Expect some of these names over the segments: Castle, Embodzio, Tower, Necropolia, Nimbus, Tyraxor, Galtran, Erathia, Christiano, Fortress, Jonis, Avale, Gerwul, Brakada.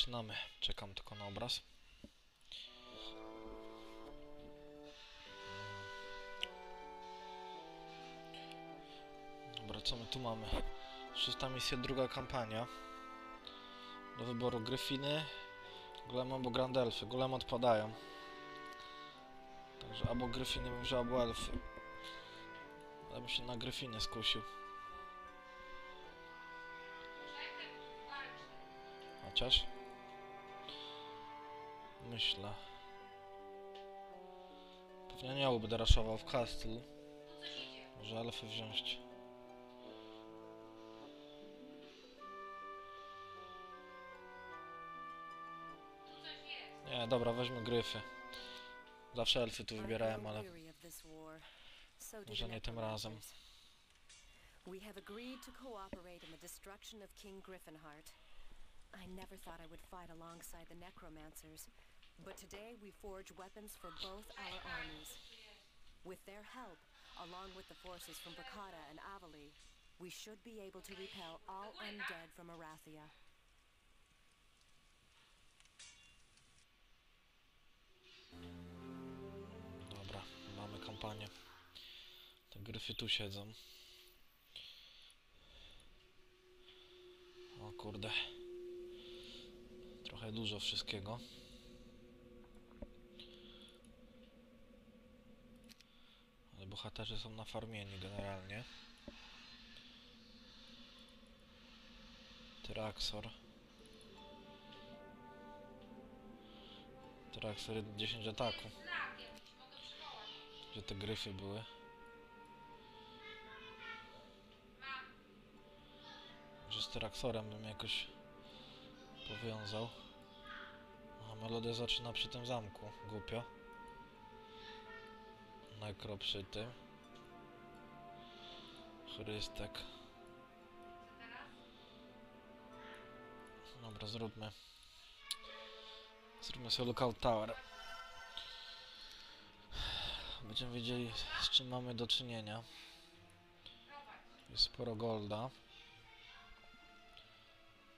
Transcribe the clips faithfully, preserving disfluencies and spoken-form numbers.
zaczynamy. Czekam tylko na obraz. Dobra, co my tu mamy? Szósta misja, druga kampania. Do wyboru Gryfiny, Golemy albo Grand Elfy. Golemy odpadają. Także albo Gryfiny, może albo Elfy. Ja bym się na Gryfiny skusił. Chociaż myślę. Pewnie aniołów będę raszował w Castle. Może elfy wziąć. Nie, dobra, weźmy gryfy. Zawsze elfy tu wybierałem, ale może nie tym razem. I never thought I would fight alongside the necromancers, but today we forge weapons for both our armies. With their help, along with the forces from Brakada and Avale, we should be able to repel all undead from Erathia. Dobra, mamy kampanię. Te gryfy tu siedzą. O kurde. Trochę dużo wszystkiego. Ale bohaterzy są nafarmieni generalnie. Tyraxor. Tyraxor dziesięć ataku. Gdzie te gryfy były? Może z Tyraxorem bym jakoś powiązał. A melodia zaczyna przy tym zamku. Głupio. Nekro przy tym. Chrystek. Dobra, zróbmy. Zróbmy sobie lookout tower. Będziemy wiedzieli, z czym mamy do czynienia. Jest sporo golda.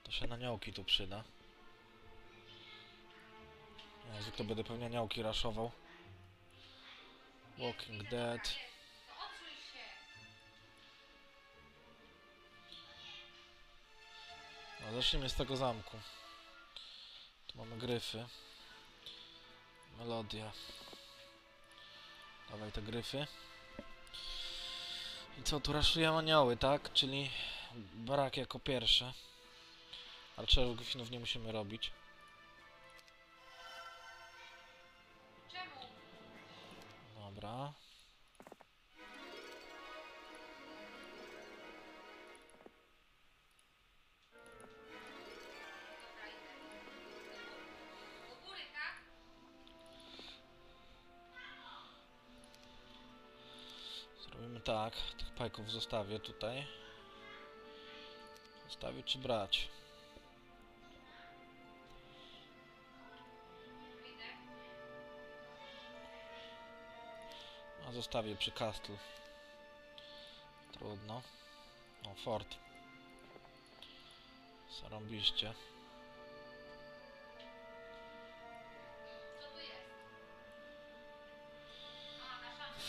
To się na aniołki tu przyda. Ja zwykle będę pewnie aniołki raszował. Walking Dead. No, zacznijmy z tego zamku. Tu mamy gryfy. Melodia. Dawaj te gryfy. I co, tu raszują anioły, tak? Czyli baraki jako pierwsze. Archerów gryfinów nie musimy robić. Dobra. Zrobimy tak. Tych pajków zostawię tutaj. Zostawię czy brać? Zostawię przy Castle. Trudno. O, fort. Zarąbiście.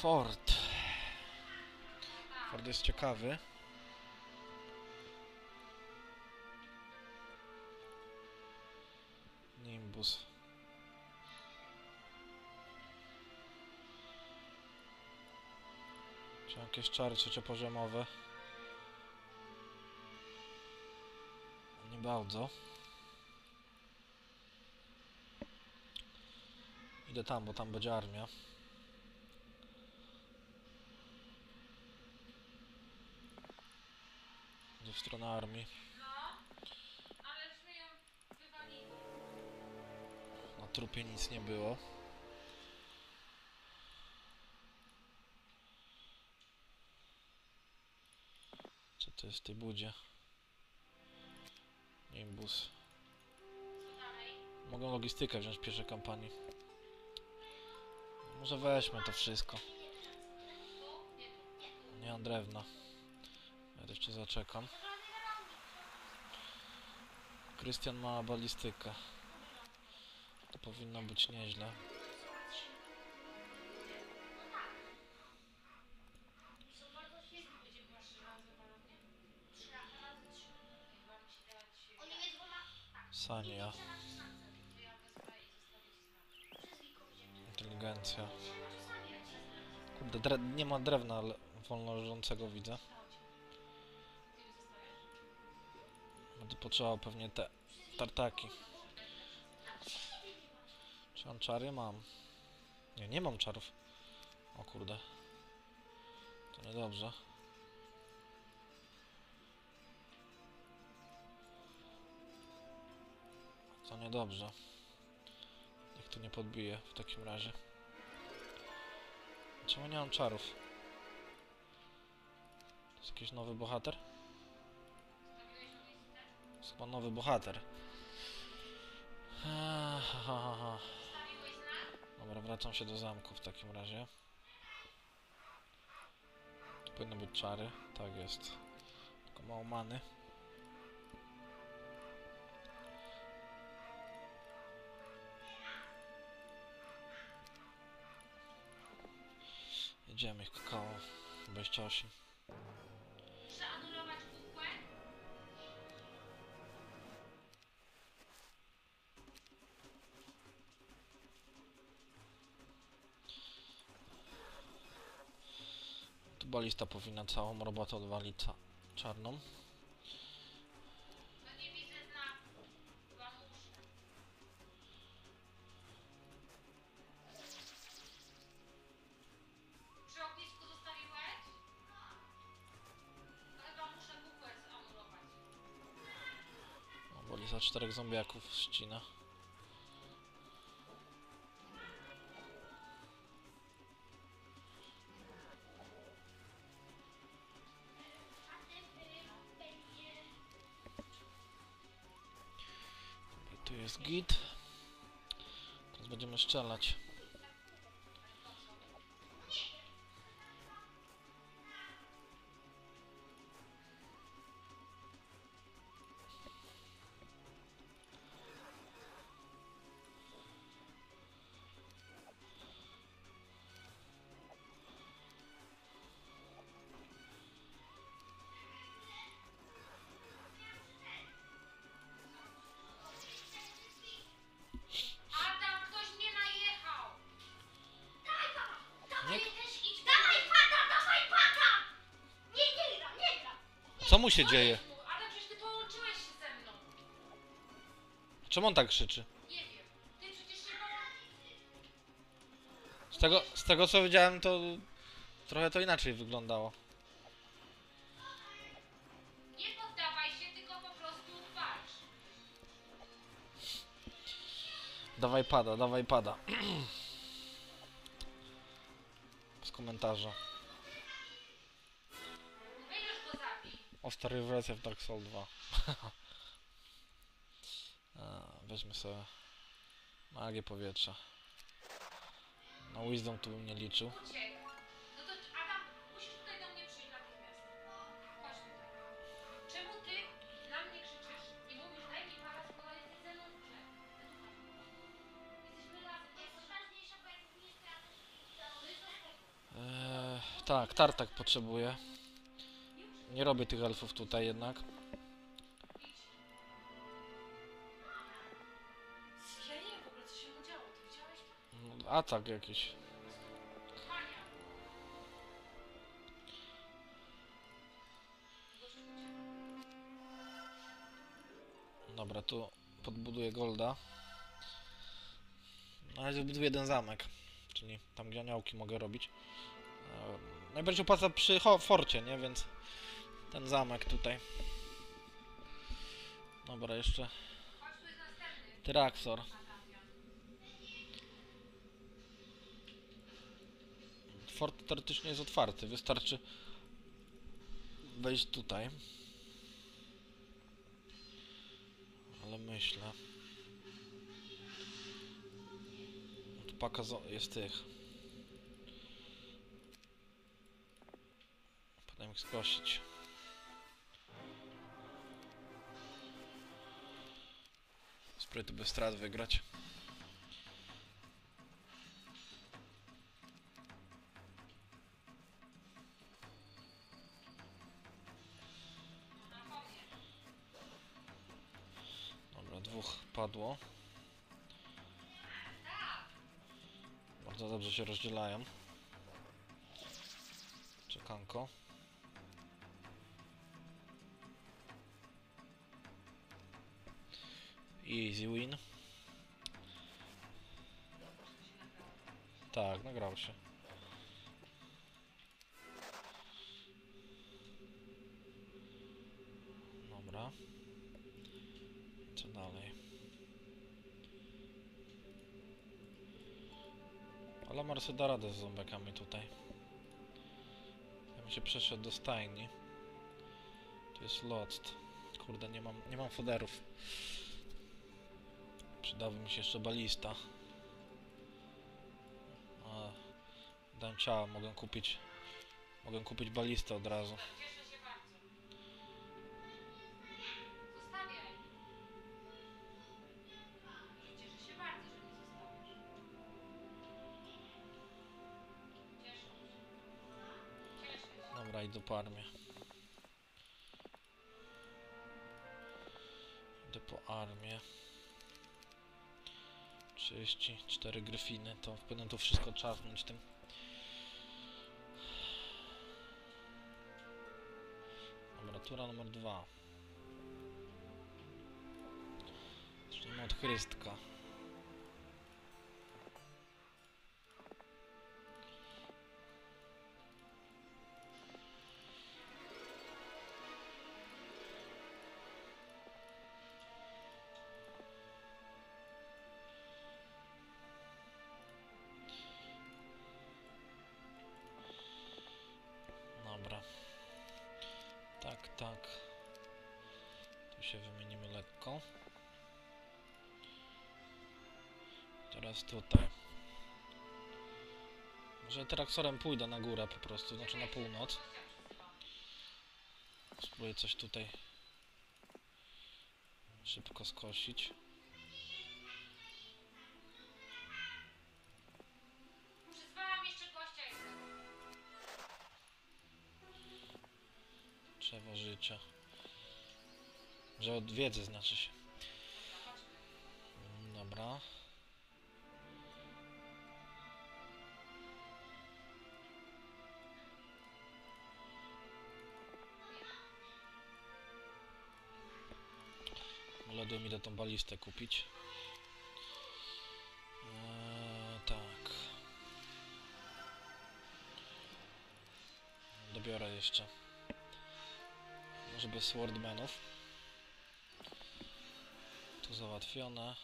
Fort. Fort jest ciekawy. Nimbus. Jakieś czary trzeciopoziomowe. Nie bardzo. Idę tam, bo tam będzie armia. Idę w stronę armii. Na trupie nic nie było. To jest w tej budzie. Nimbus. Mogą logistykę wziąć w pierwszej kampanii. Może weźmy to wszystko. Nie mam drewna. Ja jeszcze zaczekam. Christian ma balistykę. To powinno być nieźle. Sania. Inteligencja. Kurde, nie ma drewna wolnoleżącego, widzę. Będę potrzebował pewnie te tartaki. Czy mam czary? Mam. Nie, nie mam czarów. O kurde. To niedobrze. To niedobrze. Niech to nie podbije w takim razie. Czemu nie mam czarów? To jest jakiś nowy bohater? To jest chyba nowy bohater. Ha, ha, ha. Dobra, wracam się do zamku w takim razie. Tu powinny być czary. Tak jest. Tylko mało many. Idziemy ich kakao, dwadzieścia osiem. Muszę anulować kółkę? Tu balista powinna całą robotę odwalić ca czarną. No nie widzę znaku. Chyba muszę. Przy ognisku zostawiłeś? Chyba muszę kukłę zamurować. No, boli za czterech zombiaków ścina. Dobra, tu jest git. Teraz będziemy strzelać. Co mu się dzieje? Ale przecież ty połączyłeś się ze mną. Czemu on tak krzyczy? Nie wiem. Ty przecież nie połączyłeś. Z tego, z tego co widziałem, to trochę to inaczej wyglądało. Nie poddawaj się, tylko po prostu walcz. Dawaj pada, dawaj pada. Z komentarza. O stary wersja w Dark Souls dwa. A, weźmy sobie magię powietrza. Na Wisdom tu bym nie liczył. No to Adam, musisz tutaj do mnie przyjść natychmiast. Chodź tutaj. Czemu ty na mnie krzyczysz i mówisz, daj mi parę z kolei ze mną? Jesteśmy razem, to jest ważniejsza, bo jak nie jest. Tak, tartak potrzebuję. Nie robię tych elfów tutaj jednak. Ja nie wiem w ogóle co się mu działo, ty widziałeś? Atak jakiś. Dobra, tu podbuduję Golda. No i zbuduję jeden zamek. Czyli tam gdzie aniołki mogę robić. Najbardziej opłaca przy forcie, nie? Więc... ten zamek tutaj. Dobra, jeszcze... Tyraxor. Fort teoretycznie jest otwarty. Wystarczy wejść tutaj. Ale myślę... Tu paka jest tych. Potem ich skosić. Spróbuj to bez strat wygrać. Dobra, dwóch padło. Bardzo dobrze się rozdzielają. Czekanko. Easy win. Tak, nagrał się. Dobra. Co dalej? Ale Marcy da radę z ząbekami tutaj. Ja bym się przeszedł do stajni. To jest lot. Kurde, nie mam, nie mam foderów. Przydałaby mi się jeszcze balista. A, dam ciała, mogę kupić. Mogę kupić balistę od razu. Cieszę się bardzo. Zostawiaj. Cieszę się bardzo, że mnie zostawisz. Cieszę się. Cieszę się. Dobra, idę po armię. Idę po armię. trzydzieści cztery gryfiny, to powinno tu wszystko czarnąć tym. Dobra, tura numer dwa. Zacznijmy od Chrystka. Dobra, tak, tak, tu się wymienimy lekko. Teraz tutaj. Może Tyraxorem pójdę na górę po prostu, znaczy na północ. Spróbuję coś tutaj szybko skosić. Drzewo życia. Że od wiedzy znaczy się. Dobra. Leduj mi do tą balistę kupić. Eee, tak. Dobiorę jeszcze. Może bez swordmanów. Tu załatwione.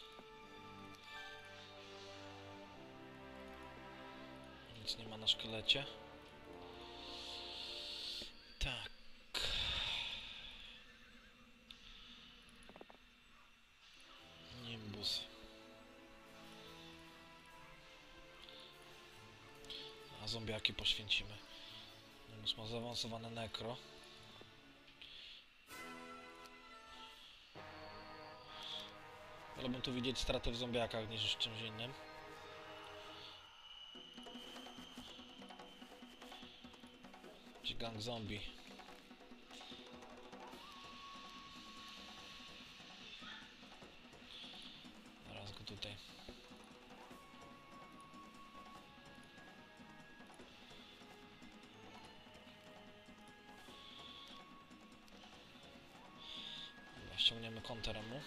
Nic nie ma na szkielecie. Tak. Nimbus. A zombiaki poświęcimy. Nimbus ma zaawansowane nekro. Chciałbym tu widzieć straty w zombiakach niż w czymś innym. Czy gang zombie. Zaraz go tutaj. Dobra, ściągniemy konterem mu.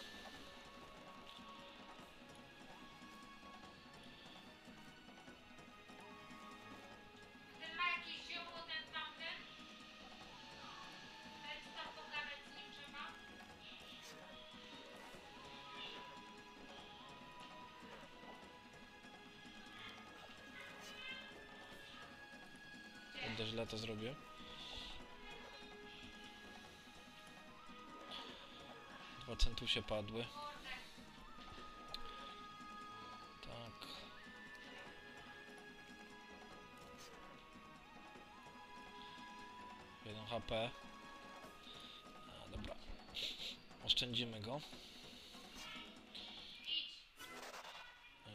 To źle to zrobię. Dwa centusie padły. Tak. Jeden H P. A, dobra. Oszczędzimy go.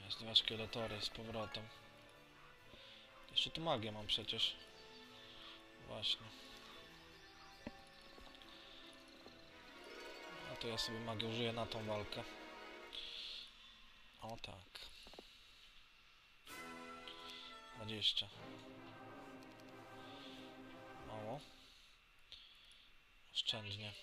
Jest dwa szkieletory z powrotem. Jeszcze tu magię mam przecież. Właśnie. A to ja sobie magię użyję na tą walkę. O tak. dwadzieścia. Mało. Oszczędnie.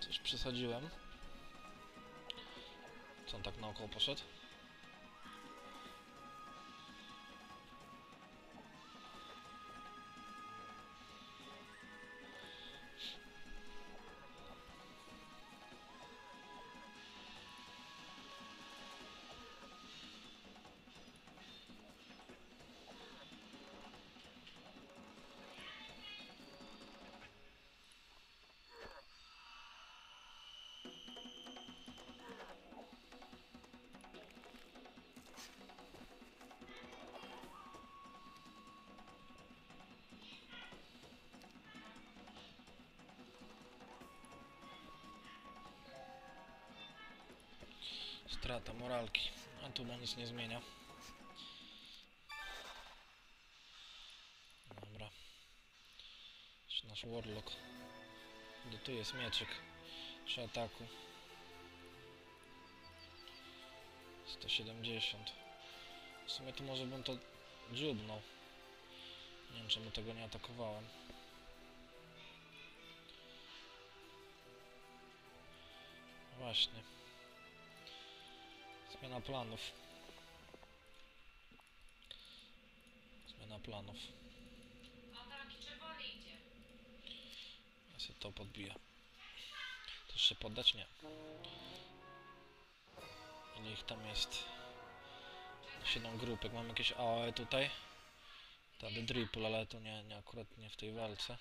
Coś przesadziłem. Co on tak naokoło poszedł? Strata moralki, a tu ma nic nie zmienia. Dobra. Jeszcze nasz warlock. Do tu jest mieczyk przy ataku. sto siedemdziesiąt. W sumie tu może bym to dziubnął. Nie wiem, czemu tego nie atakowałem. Właśnie. Zmiana planów. Zmiana planów. O tak, czy woli idzie? Ja się to podbiję. Też się poddać? Nie. Ile ich tam jest? siedem grupek. Mam jakieś A O E tutaj. Ta The Dripple, ale to nie, nie akurat nie w tej walce.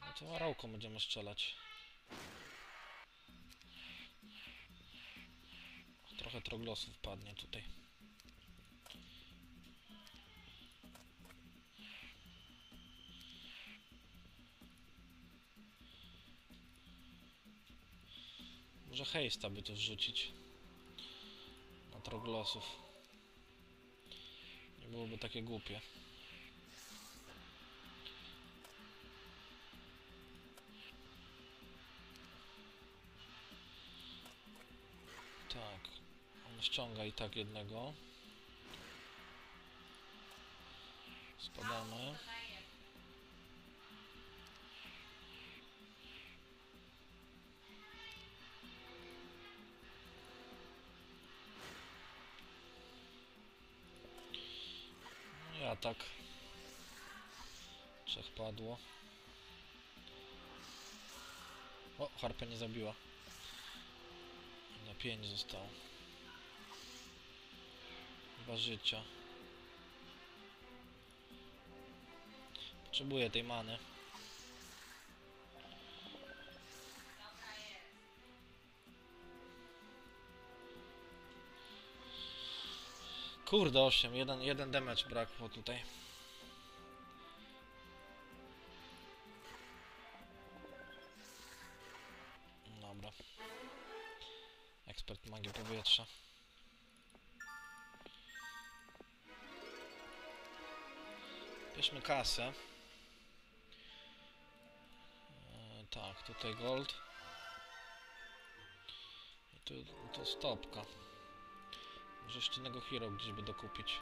No to arałką będziemy strzelać. Trochę troglosów padnie tutaj. Może hejsta by to wrzucić. Na troglosów. Nie byłoby takie głupie. Tak. Ściąga i tak jednego. Spadamy. No i atak. Trzech padło. O, harpę nie zabiła. Na pięć zostało. Dwa życia. Potrzebuję tej many. Kurde, osiem. Jeden, jeden damage brakło tutaj. Dobra. Ekspert magii powietrza. Bierzmy kasę. E, tak, tutaj gold. I tu to stopka. Może jeszcze innego hero gdzieś by dokupić.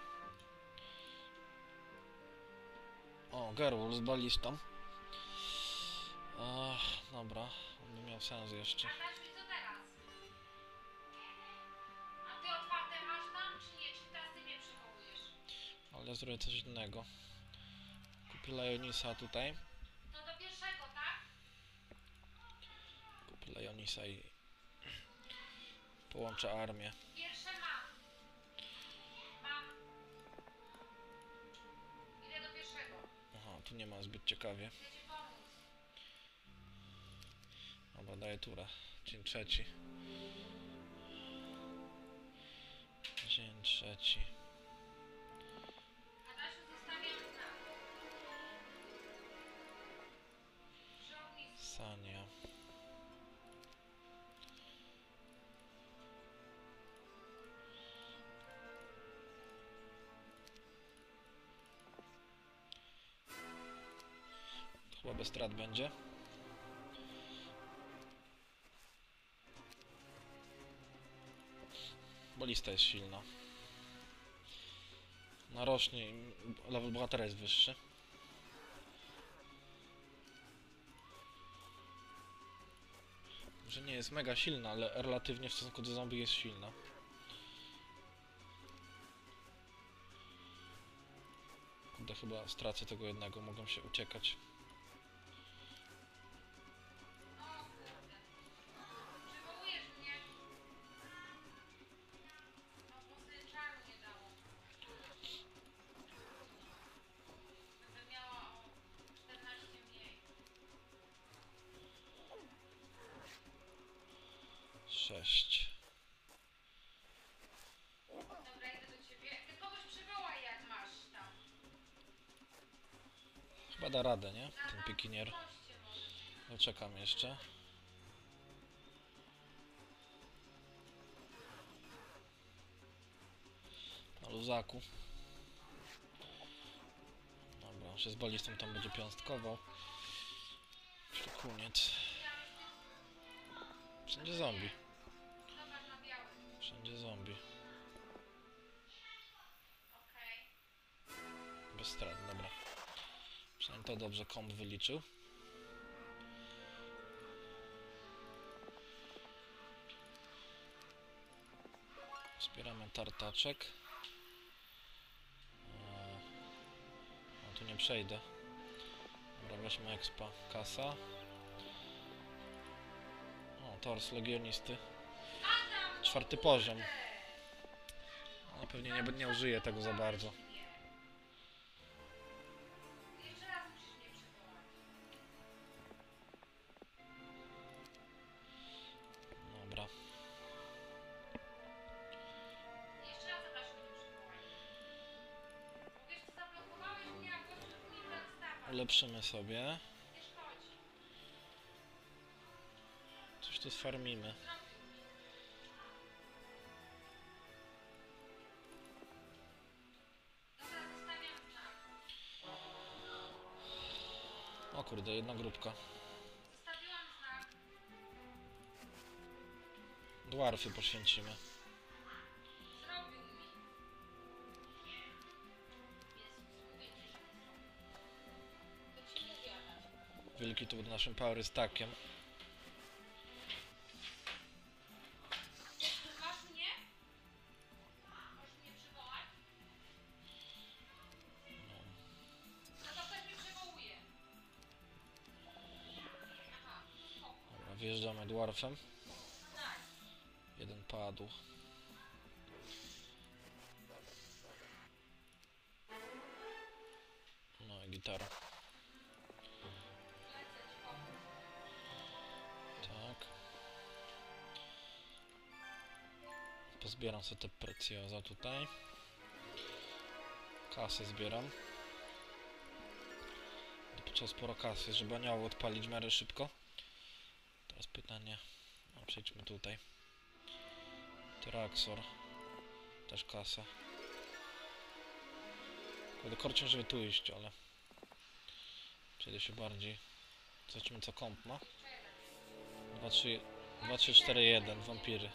O, Gerwul z balistą. E, dobra, on by miał sens jeszcze. Dobra, zrobię coś innego. Kupię Jonisa tutaj. To do pierwszego, tak? Kupię Jonisa i połączę armię. Pierwsze mam. Mam. Idę do pierwszego. Aha, tu nie ma zbyt ciekawie. Dobra, daję turę. Dzień trzeci. Dzień trzeci. Sania. Chyba bez strat będzie. Bo lista jest silna. Na rocznie level bohatera jest wyższy. Że nie jest mega silna, ale relatywnie w stosunku do zombie jest silna. Kurde, chyba stracę tego jednego, mogą się uciekać. Chyba da radę, nie? Ten pikinier. Czekam jeszcze. Na luzaku. Dobra, on się z balistą tam będzie piąstkował. Koniec. Wszędzie zombie. Wszędzie zombie. Bez strat, dobra. Przynajmniej to dobrze komp wyliczył. Zbieramy tartaczek. No tu nie przejdę. Dobra, weźmy expa. Kasa. O, tors legionisty. Czwarty poziom. No pewnie nie, nie użyję tego za bardzo. Ulepszymy sobie. Coś tu sfarmimy. O kurde, jedna grupka. Dwarfy poświęcimy. Wielki tu pod naszym power stackiem. Masz mnie? Możesz mnie przywołać? No to pewnie przywołuje. Aha, dobra, wjeżdżamy dwarfem. Jeden padł. No i gitara. Zbieram sobie te precjoza tutaj. Kasę zbieram. Potrzeba sporo kasy, żeby anioły odpalić w miarę szybko. Teraz pytanie... No, przejdźmy tutaj. Tyraxor. Też kasa. Kurde, korcią, żeby tu iść, ale... Przejdę się bardziej. Zobaczymy, co komp ma. dwa, trzy, cztery, jeden. Wampiry.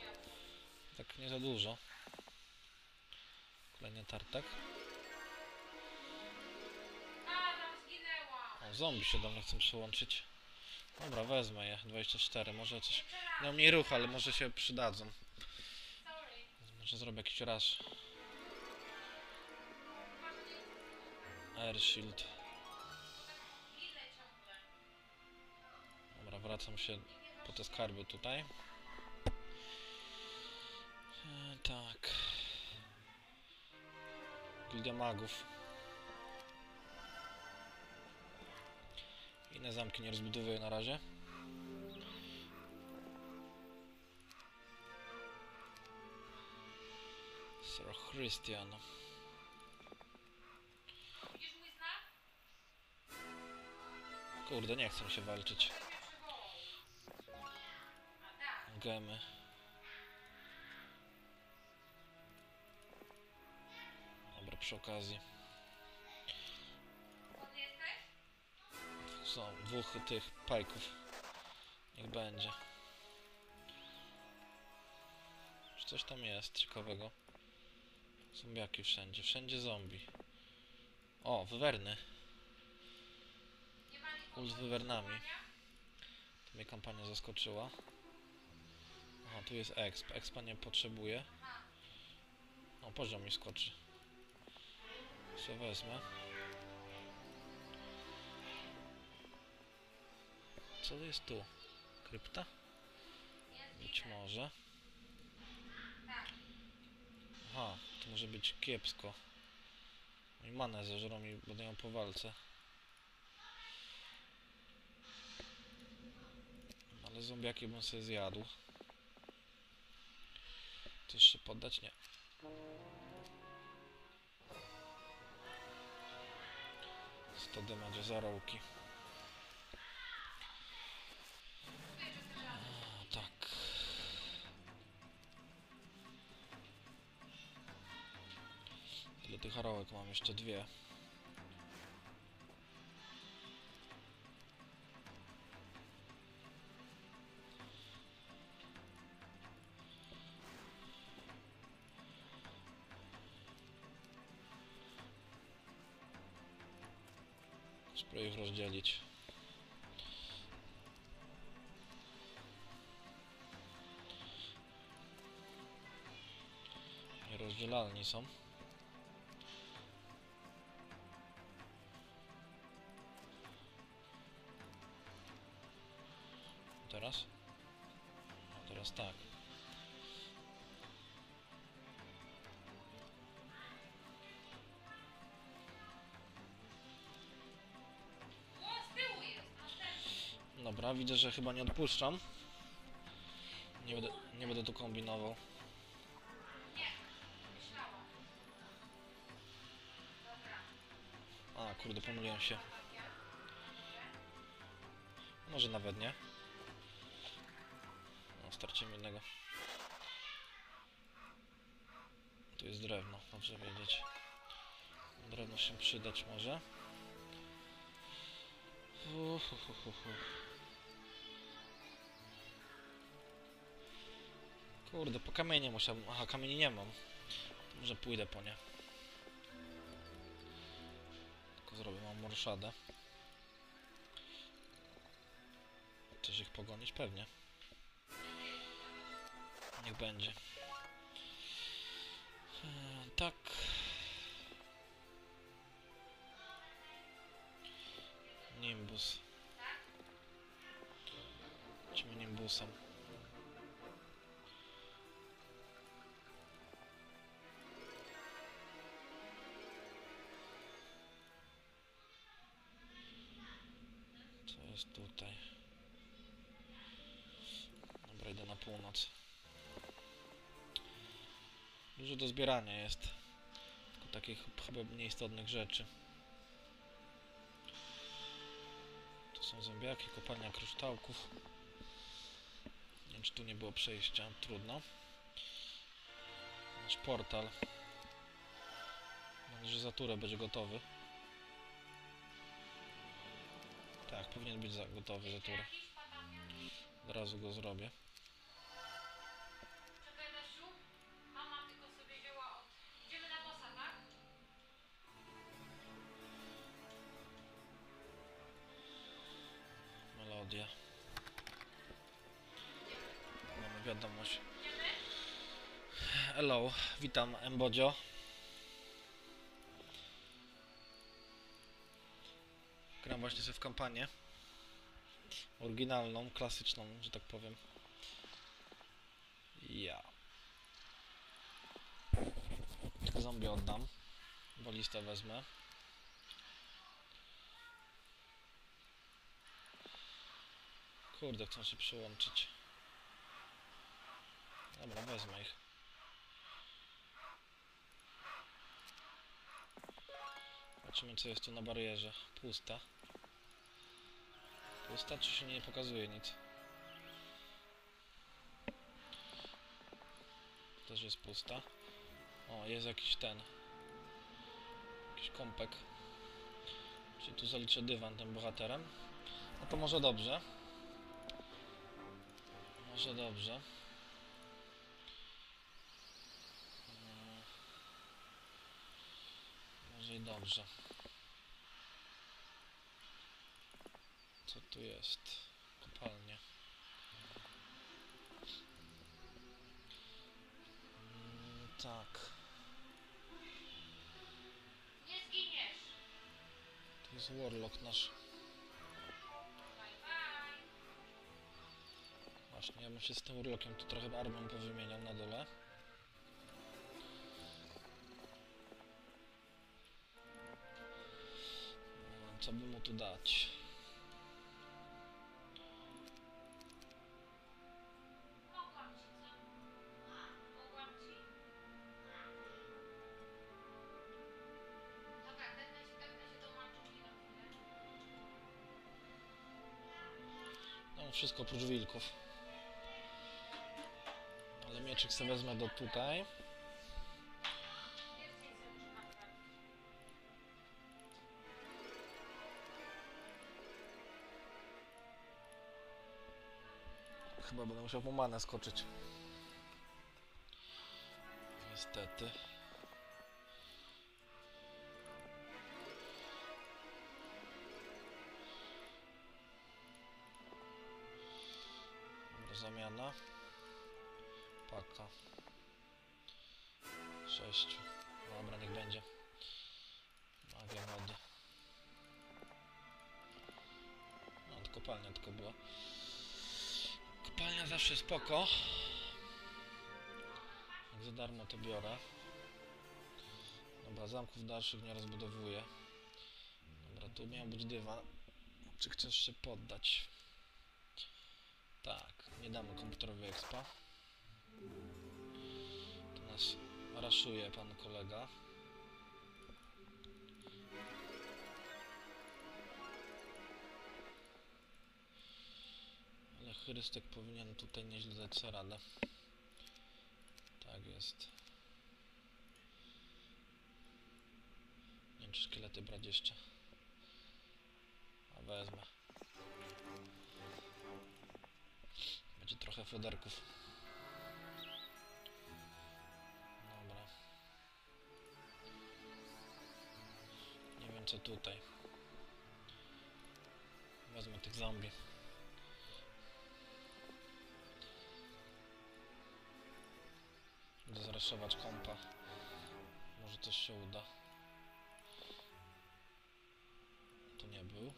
Tak nie za dużo. Kolejny tartak. A, tam zginęła. O, zombie się do mnie chcą przyłączyć. Dobra, wezmę je. dwadzieścia cztery. Może coś... No mniej ruch, ale może się przydadzą. Może zrobię jakiś rush. Airshield. Dobra, wracam się po te skarby tutaj. E, tak. Gildia magów. Inne zamki nie rozbudowuję na razie. Sir Christiano. Kurde, nie chcę się walczyć. Gemy. Dobra, przy okazji. Są dwóch tych pajków. Niech będzie. Czy coś tam jest ciekawego? Zombiaki wszędzie. Wszędzie zombie. O, wywerny. Kult z wywernami. To mnie kampania zaskoczyła. Aha, tu jest exp. Expa nie potrzebuję. O, poziom mi skoczy. Co wezmę? Co jest tu? Krypta? Być może. Aha, to może być kiepsko. I manę zażrą mi, będę ją po walce. Ale zombiaki bym sobie zjadł. Coś się poddać? Nie. sto damage za rołki. Tak. Tyle tych rołek mam? Jeszcze dwie. Spróbuję ich rozdzielić. Nierozdzielalni są. Teraz? A teraz tak. Dobra, widzę, że chyba nie odpuszczam. Nie będę, nie będę tu kombinował. A, kurde, pomyliłem się. Może nawet nie. No, starczymy jednego. Tu jest drewno, dobrze wiedzieć. Drewno się przydać może. Uhuhuhuhu. Kurde, po kamienie muszę... Aha, kamieni nie mam. To może pójdę po nie. Tylko zrobię mam morszadę. Chcesz ich pogonić? Pewnie. Niech będzie. Eee, tak. Nimbus. Idźmy Nimbusem. Co jest tutaj? Dobra, idę na północ. Dużo do zbierania jest. Tylko takich chyba mniej istotnych rzeczy. Są zombiaki, kopalnia kryształków. Nie wiem, czy tu nie było przejścia. Trudno. Nasz portal. Mam nadzieję, że za turę będzie gotowy. Tak, powinien być za, gotowy za turę. Od razu go zrobię. Mamy wiadomość. Hello, witam Embodzio. Gram właśnie sobie w kampanię. Oryginalną, klasyczną, że tak powiem. Ja. Zombie oddam, bo listę wezmę. Kurde, chcą się przyłączyć. Dobra, wezmę ich. Zobaczymy, co jest tu na barierze. Pusta. Pusta, czy się nie pokazuje nic? Też jest pusta. O, jest jakiś ten. Jakiś kąpek. Czyli tu zaliczę dywan tym bohaterem. No to może dobrze. Może dobrze. Może i dobrze. Co tu jest? Kopalnie. Mm, tak. Nie zginiesz. To jest warlock nasz. Właśnie, ja bym się z tym urlokiem tu trochę armią powymieniał na dole. Co by mu tu dać? No wszystko oprócz wilków. Mieczyk sobie wezmę do tutaj. Chyba będę musiał po manę skoczyć. Niestety. Dobra, zamiana. Paka. Sześciu. Dobra, niech będzie. Magia wody. No, od kopalnia tylko była. Kopalnia zawsze spoko. Jak za darmo to biorę. Dobra, zamków dalszych nie rozbudowuję. Dobra, tu miał być dywan. Czy chcesz się poddać? Tak, nie damy komputerowi expa. To nas raszuje pan kolega. Ale Chrystek powinien tutaj nieźle dać sobie radę. Tak jest. Nie wiem, czy szkielety brać jeszcze. A wezmę. Będzie trochę foderków. Co tutaj? Wezmę tych zombie. Będę zreszować kompa. Może coś się uda. Tu nie był.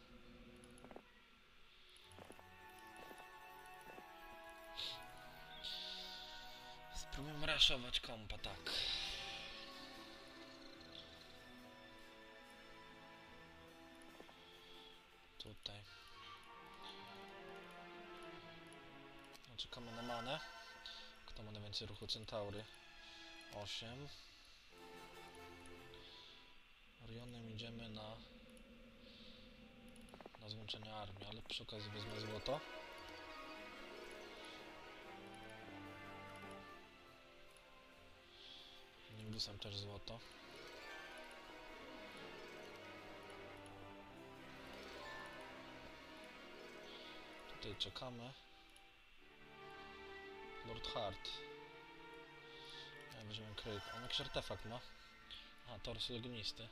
Spróbujmy reszować kompa, tak. Tutaj. No, czekamy na manę. Kto ma najwięcej ruchu? Centaury. osiem. Orionem idziemy na na złączenie armii, ale przy okazji wezmę złoto. Nimbusem też złoto. Tutaj czekamy. Lord Hart. Ja weźmiemy kryk. On jakiś artefakt ma. A, torsu ognisty.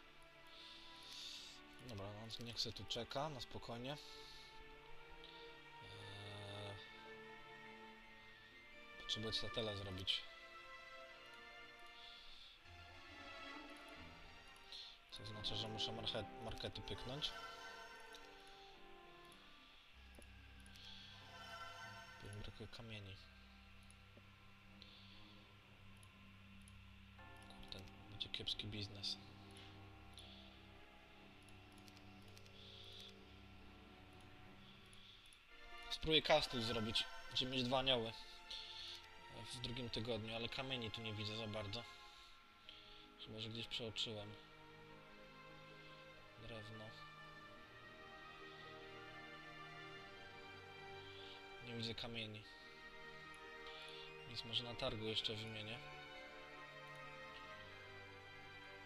Dobra, on niech se tu czeka, na spokojnie. Eee... Potrzebuję statela zrobić. Co znaczy, że muszę market, markety pyknąć. zwykłych kamieni. Ten będzie kiepski biznes. Spróbuję Castle zrobić, gdzie mieć dwa anioły w drugim tygodniu, ale kamieni tu nie widzę za bardzo. Chyba, że gdzieś przeoczyłem. Drewno. Nie widzę kamieni. Więc może na targu jeszcze wymienię.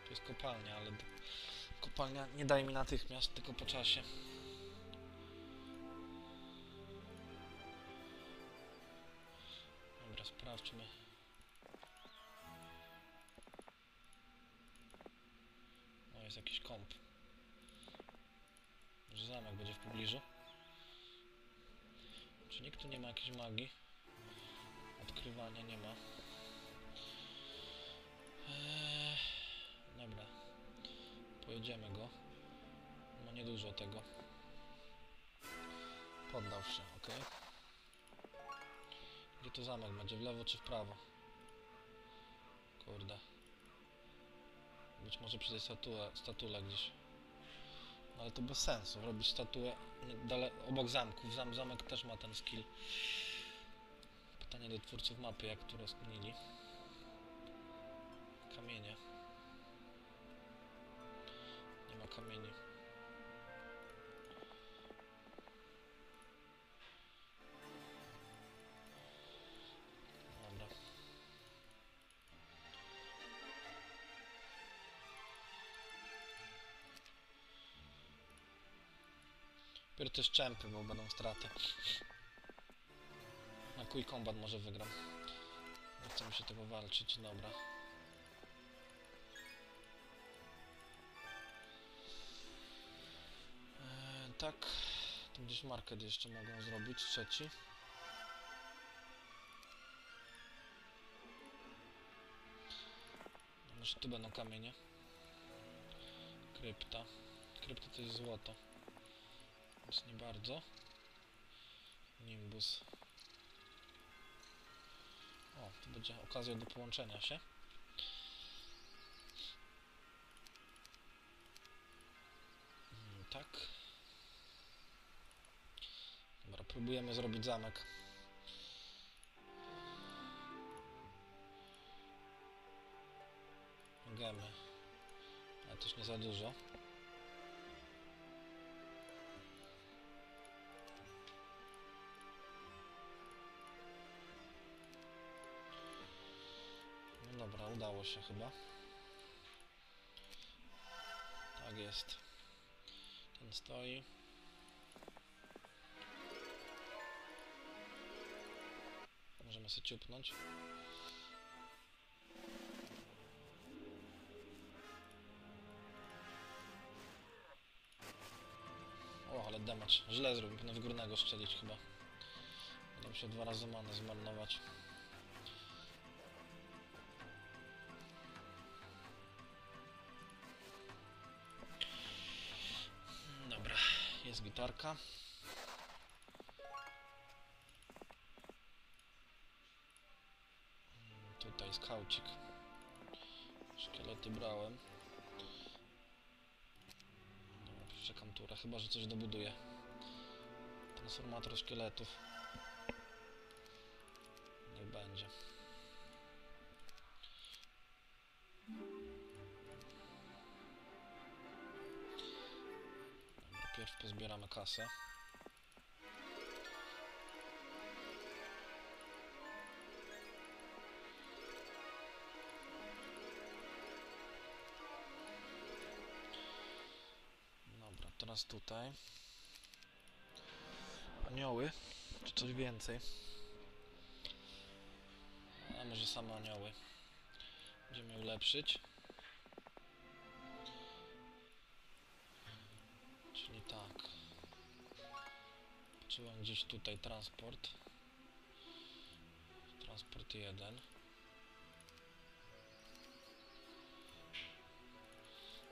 To jest kopalnia, ale kopalnia nie daje mi natychmiast, tylko po czasie. Dobra, sprawdźmy. O, jest jakiś komp. Może zamek będzie w pobliżu. Czy nikt tu nie ma jakiejś magii? Odkrywania nie ma. Eee, dobra. Pojedziemy go. No niedużo tego. Poddał się, ok. Gdzie to zamek będzie? W lewo czy w prawo? Kurde. Być może przy tej statule, statule gdzieś. Ale to bez sensu, robić statuę obok zamków. Zam, zamek też ma ten skill. Pytanie do twórców mapy, jak to rozkminili. Kamienie. Nie ma kamieni. Dobra. Dopiero te szczępy, bo będą straty. Na kuj kombat może wygram. Nie chcę mi się tego walczyć, dobra. Eee, tak, tu gdzieś market jeszcze mogą zrobić, trzeci. Może tu będą kamienie. Krypta. Krypta to jest złoto. Nie bardzo. Nimbus. O, to będzie okazja do połączenia się. Mm, tak. Dobra, próbujemy zrobić zamek. Gemy. Ale też nie za dużo. Dobra, udało się chyba. Tak jest. Ten stoi. Możemy sobie ciupnąć. O, ale damage. Źle zrobił. Powinno w górnego strzelić chyba. Będę musiał dwa razy manę zmarnować. Jest gitarka. Tutaj jest kaucik. Szkielety brałem. Dobra, przeczekam turę, chyba że coś dobuduję. Transformator szkieletów. Niech będzie. Najpierw pozbieramy kasę. Dobra, teraz tutaj. Anioły, czy coś więcej? A może same anioły. Będziemy ulepszyć. Czyli tak. Patrzyłem gdzieś tutaj transport. Transport jeden.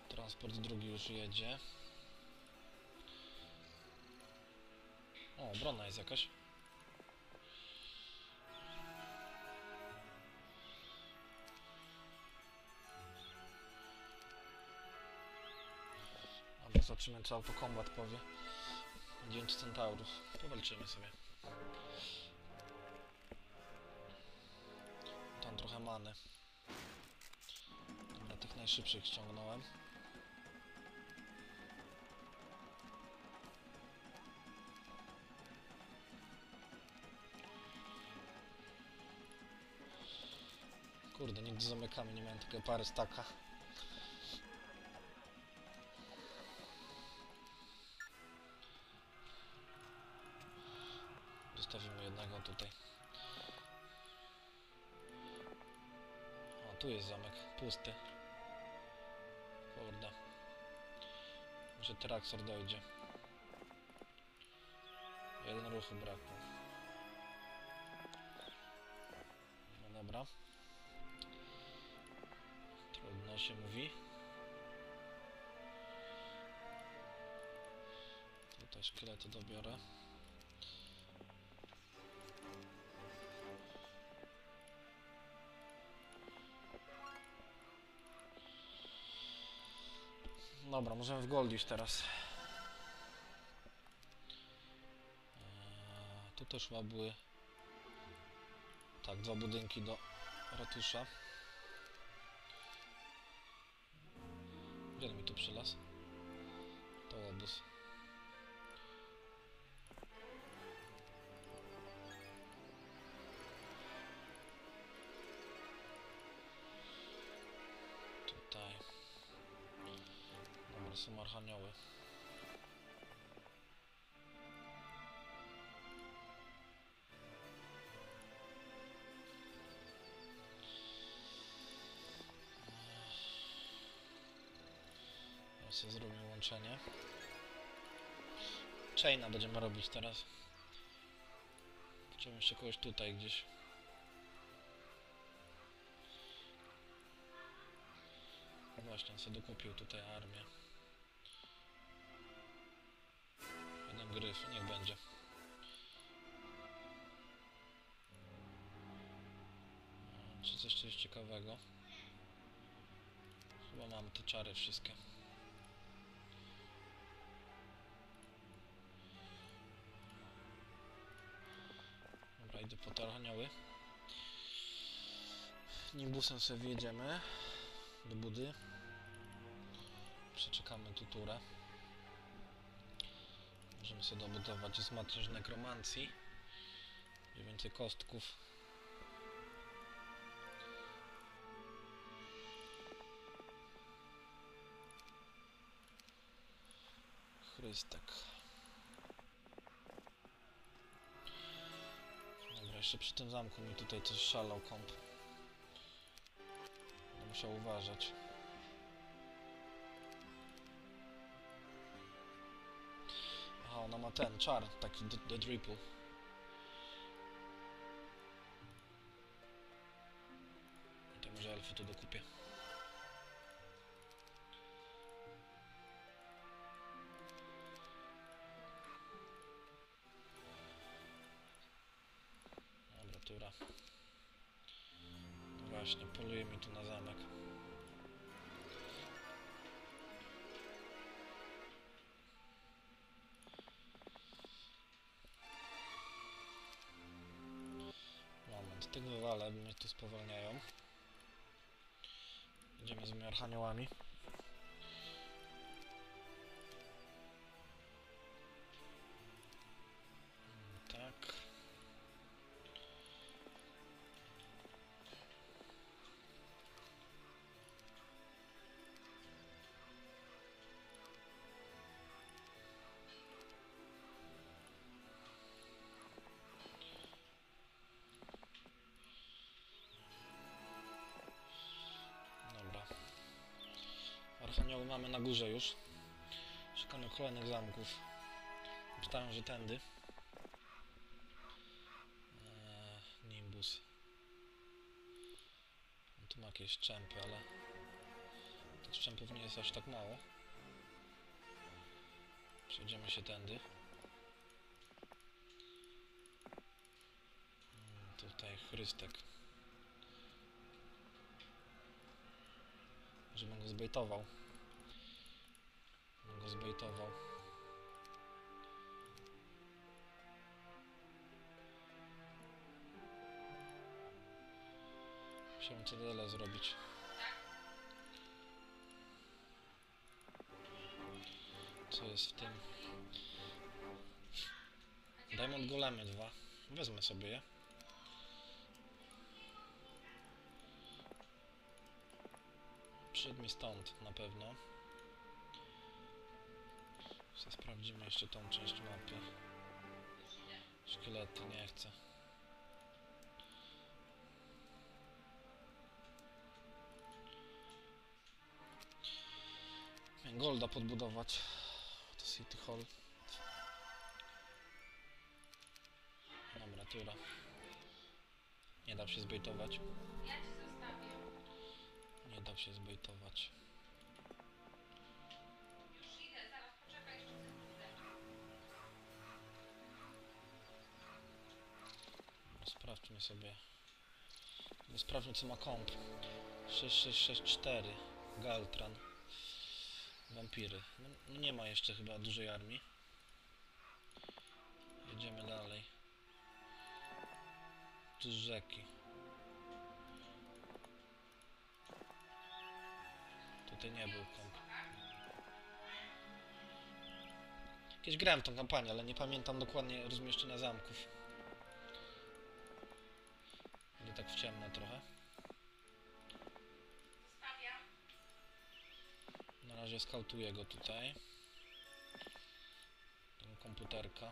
Transport drugi już jedzie. O, obrona jest jakaś. zobaczymy, co autokombat powie. Dzień centaurów. Powalczymy sobie. Tam trochę many. Dla tych najszybszych ściągnąłem. Kurde, nigdy zamykamy, nie miałem takiej pary staka. Zostawimy jednego tutaj. O, tu jest zamek, pusty. Kurde. Może Tyraxor dojdzie. Jeden ruchu brakło. No dobra. Trudno się mówi. Tutaj szkielety dobiorę. Dobra, możemy wgoldzić teraz. Eee, tu też chyba były... Tak, dwa budynki do ratusza. Gdzie mi tu przylas? To obóz. Tutaj. Dobra, są archanioły. Teraz zrobimy łączenie. Chaina będziemy robić teraz. Potrzebujemy jeszcze kogoś tutaj gdzieś. No właśnie, on sobie dokupił tutaj armię. Jeden gryf, niech będzie. Czy coś, coś ciekawego? Chyba mam te czary wszystkie. Dobra, idę po te archanioły. Nimbusem sobie wjedziemy do budy. Przeczekamy tu turę. Możemy sobie dobudować wzmacniacz nekromancji. Więcej kostków. Chrystek. Dobra, jeszcze przy tym zamku mi tutaj coś szalał komp. Muszę uważać. Aha, ona ma ten czar, taki do dripu. I to może elfy tu dokupię. Dobra, tura. Właśnie, poluje mi tu na zamek. Moment, tych wywalę, bo mnie tu spowalniają. Idziemy z tymi archaniołami. Tak. Archanioły mamy na górze już. Szukamy kolejnych zamków. Pytałem, że tędy. Eee, Nimbus. Tu ma jakieś szczępy, ale tych szczępów nie jest aż tak mało. Przejdziemy się tędy. Hmm, tutaj chrystek. Żebym go zbejtował. Go zbejtował. Musimy C D L zrobić. Co jest w tym? Diamond golemy dwa. Wezmę sobie je. Przyjdź mi stąd na pewno. Sprawdzimy jeszcze tą część mapy. Szkielety nie chcę. Golda podbudować. To City Hall. Dobra, tyle. Nie dam się zbejtować. Ja cię zostawię. Nie dam się zbejtować. Już idę, zaraz poczekaj jeszcze sekundę. Sprawdźmy sobie. Sprawdźmy co ma komp. sześć sześć sześć cztery. Galtran. Wampiry. No, nie ma jeszcze chyba dużej armii. Jedziemy dalej. Tu z rzeki. Tutaj nie był komp. Kiedyś grałem tą kampanię, ale nie pamiętam dokładnie rozmieszczenia zamków. Idę tak w ciemno trochę. Na razie skautuję go tutaj. Tą komputerka.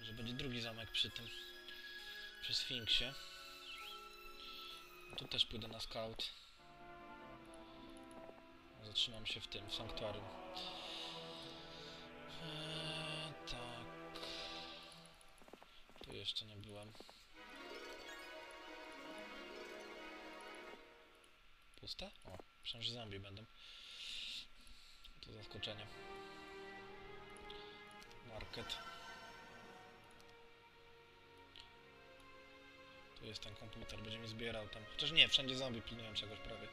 Że będzie drugi zamek przy tym. Przy Sfinksie. Tu też pójdę na scout. Zatrzymam się w tym, w sanktuarium. Eee, tak. Tu jeszcze nie byłem. Puste? O, myślałem, że zombie będą. To zaskoczenie. Market. Tu jest ten komputer, będzie mi zbierał tam. Chociaż nie, wszędzie zombie pilnują czegoś prawie.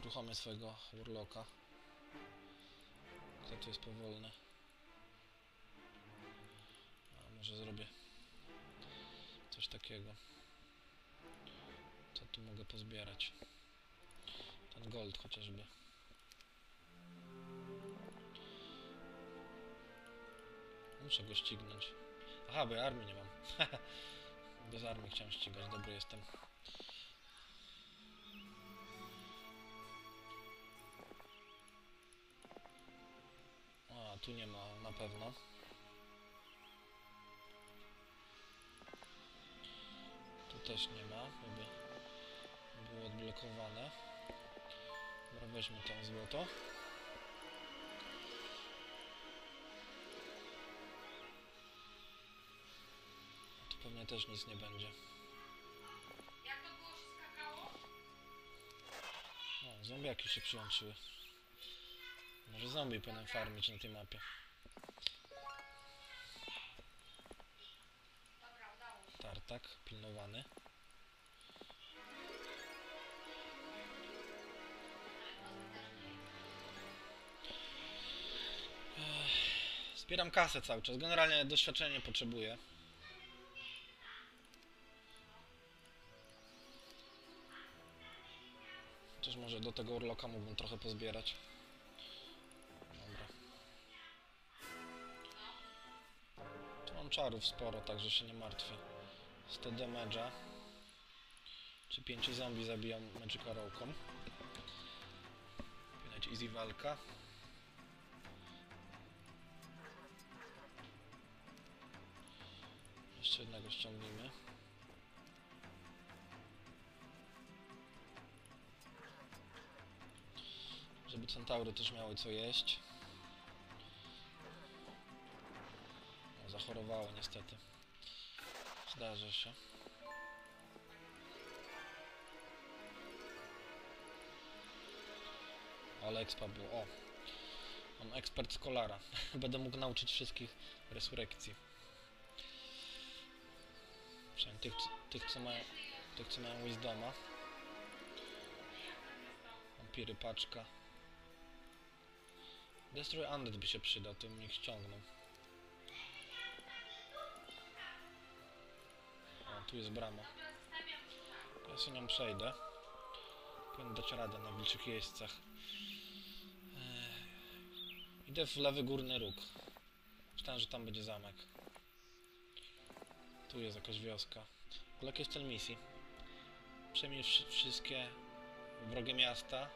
Uruchomię swojego Warlocka. Kto tu jest powolny? A może zrobię coś takiego. Co tu mogę pozbierać? Ten gold chociażby. Muszę go ścignąć. Aha, bo ja armii nie mam. Bez armii chciałem ścigać, dobry jestem. A, tu nie ma na pewno. Tu też nie ma, jakby było odblokowane. Dobra, weźmy tam złoto. Pewnie też nic nie będzie. Jak to było, się skakało? O, zombiaki się przyłączyły. Może zombie powinienem farmić na tej mapie. Dobra, udało się. Tartak pilnowany. Zbieram kasę cały czas. Generalnie doświadczenie potrzebuję. Może do tego urloka mógłbym trochę pozbierać. Dobra. Tu mam czarów sporo, także się nie martwię. sto damage'a. Czy pięć zombie zabijam magic arrowką. Widać easy walka. Jeszcze jednego ściągnijmy. Żeby centaury też miały co jeść. No, zachorowały niestety. Zdarza się. Ale expa było. O! Mam ekspert z kolara. Będę mógł nauczyć wszystkich resurrekcji. Przynajmniej tych, tych, co mają, tych, co mają wisdoma. kopi rypaczka. Destroy Undead by się przydał, to bym ich ściągnął. O, tu jest brama. Ja się nią przejdę. Powinien dać radę na wilczych jeźdźcach. Ech. Idę w lewy górny róg. Myślałem, że tam będzie zamek. Tu jest jakaś wioska. W ogóle jaki jest cel misji? Przejmij wszystkie wrogie miasta,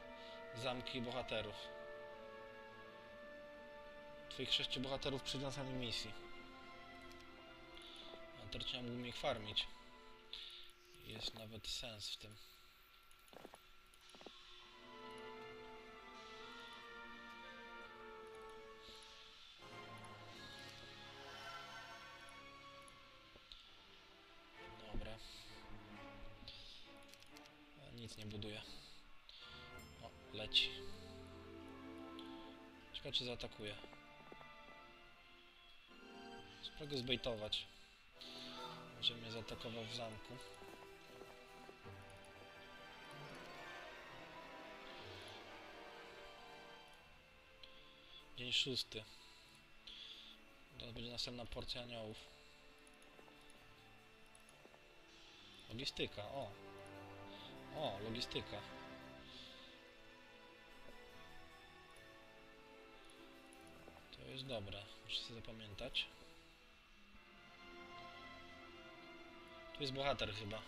zamki i bohaterów. Twoich sześciu bohaterów przy następnej misji. A teraz nie mógłbym ich farmić. Jest nawet sens w tym. Dobra. Nic nie buduje. O, leci. Ciekawe, czy zaatakuje. Spróbuję go zbejtować. Że mnie zaatakował w zamku. Dzień szósty. Teraz będzie następna porcja aniołów. Logistyka, o! O, logistyka. To jest dobre, muszę sobie zapamiętać. Tu jest bohater chyba.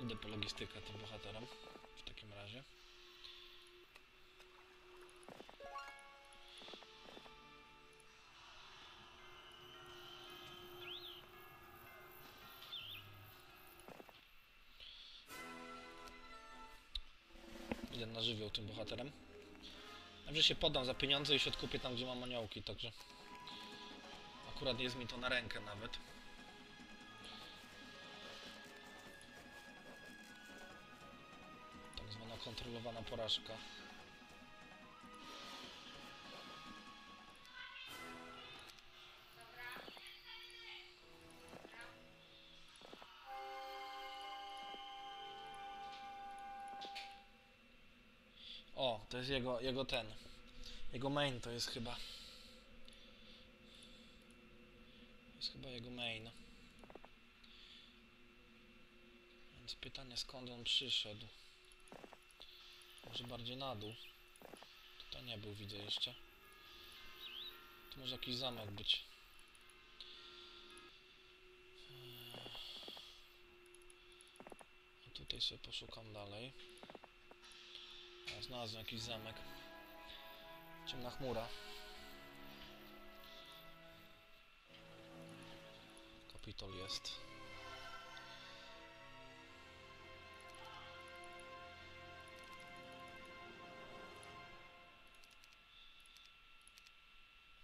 Idę po logistykę tym bohaterom w takim razie. Idę na żywioł tym bohaterem. Dobrze, się podam za pieniądze i się odkupię tam, gdzie mam aniołki, także... Akurat jest mi to na rękę nawet. Tak zwana kontrolowana porażka. O, to jest jego, jego ten. Jego main to jest chyba. Jest chyba jego main. Więc pytanie, skąd on przyszedł? Może bardziej na dół. Tutaj nie był, widzę jeszcze. Tu może jakiś zamek być. A tutaj sobie poszukam dalej. A, znalazłem jakiś zamek. Ciemna chmura. Kapitol jest.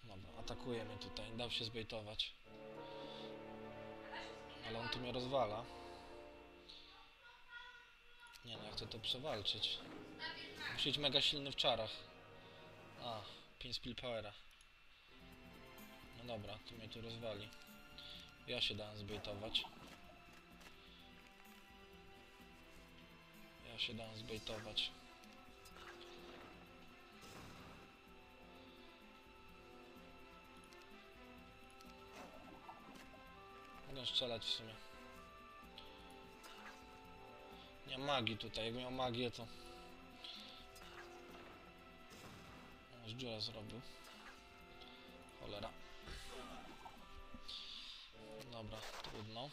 Dobra, atakuje mnie tutaj. Dał się zbejtować. Ale on tu mnie rozwala. Nie no, ja chcę to przewalczyć. Musi być mega silny w czarach. A, pięć spell powera. No dobra, to mnie tu rozwali. Ja się dałem zbejtować. Ja się dałem zbejtować. Mogę strzelać w sumie. Nie ma magii tutaj. Jak miał magię, to... Już dziurę zrobił. Cholera. Dobra, trudno.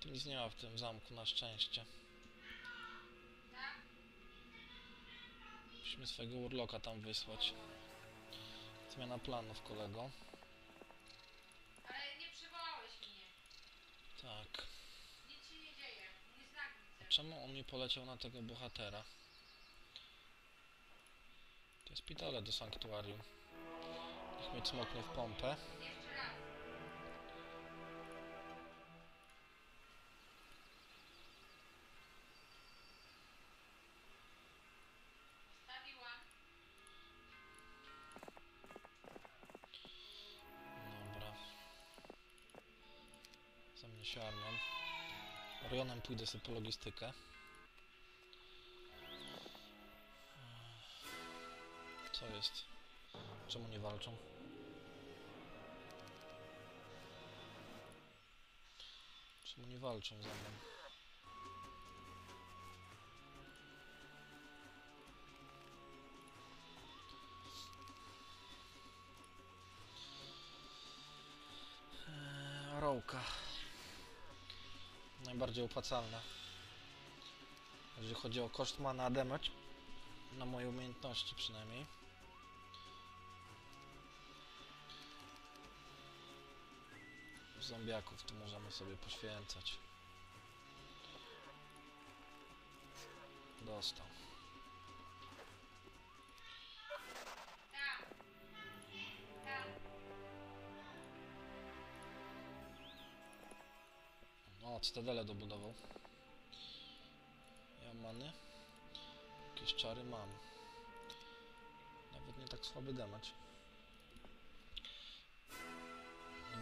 Tu nic nie ma w tym zamku, na szczęście. Musimy swojego urloka tam wysłać. Zmiana planów, kolego. Ale nie przywołałeś mnie. Tak. Nic się nie dzieje. Nie znam. Czemu on nie poleciał na tego bohatera? To jest pitole do sanktuarium. Niech mnie cmoknie w pompę. zajmę się armią. Orionem pójdę sobie po logistykę. Co jest? Czemu nie walczą? Czemu nie walczą ze mną? Eee, rołka. Najbardziej opłacalna. Jeżeli chodzi o koszt mana a damage. Na moje umiejętności przynajmniej. Zombiaków to możemy sobie poświęcać. Dostał. O, cytadelę dobudował. Ja many. Jakieś czary mam. Nawet nie tak słaby damage.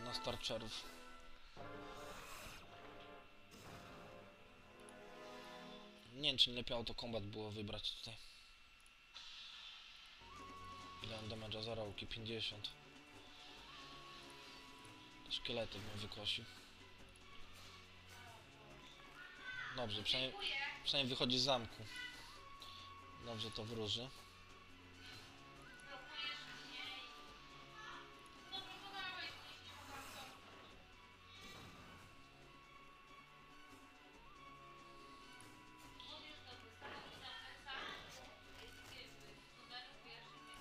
Na starczerów. Nie wiem, czy nie lepiej autokombat było wybrać tutaj. Ile on damage'a za rołki? pięćdziesiąt. Szkielety bym wykosił. Dobrze, przynajmniej, przynajmniej wychodzi z zamku. Dobrze to wróży.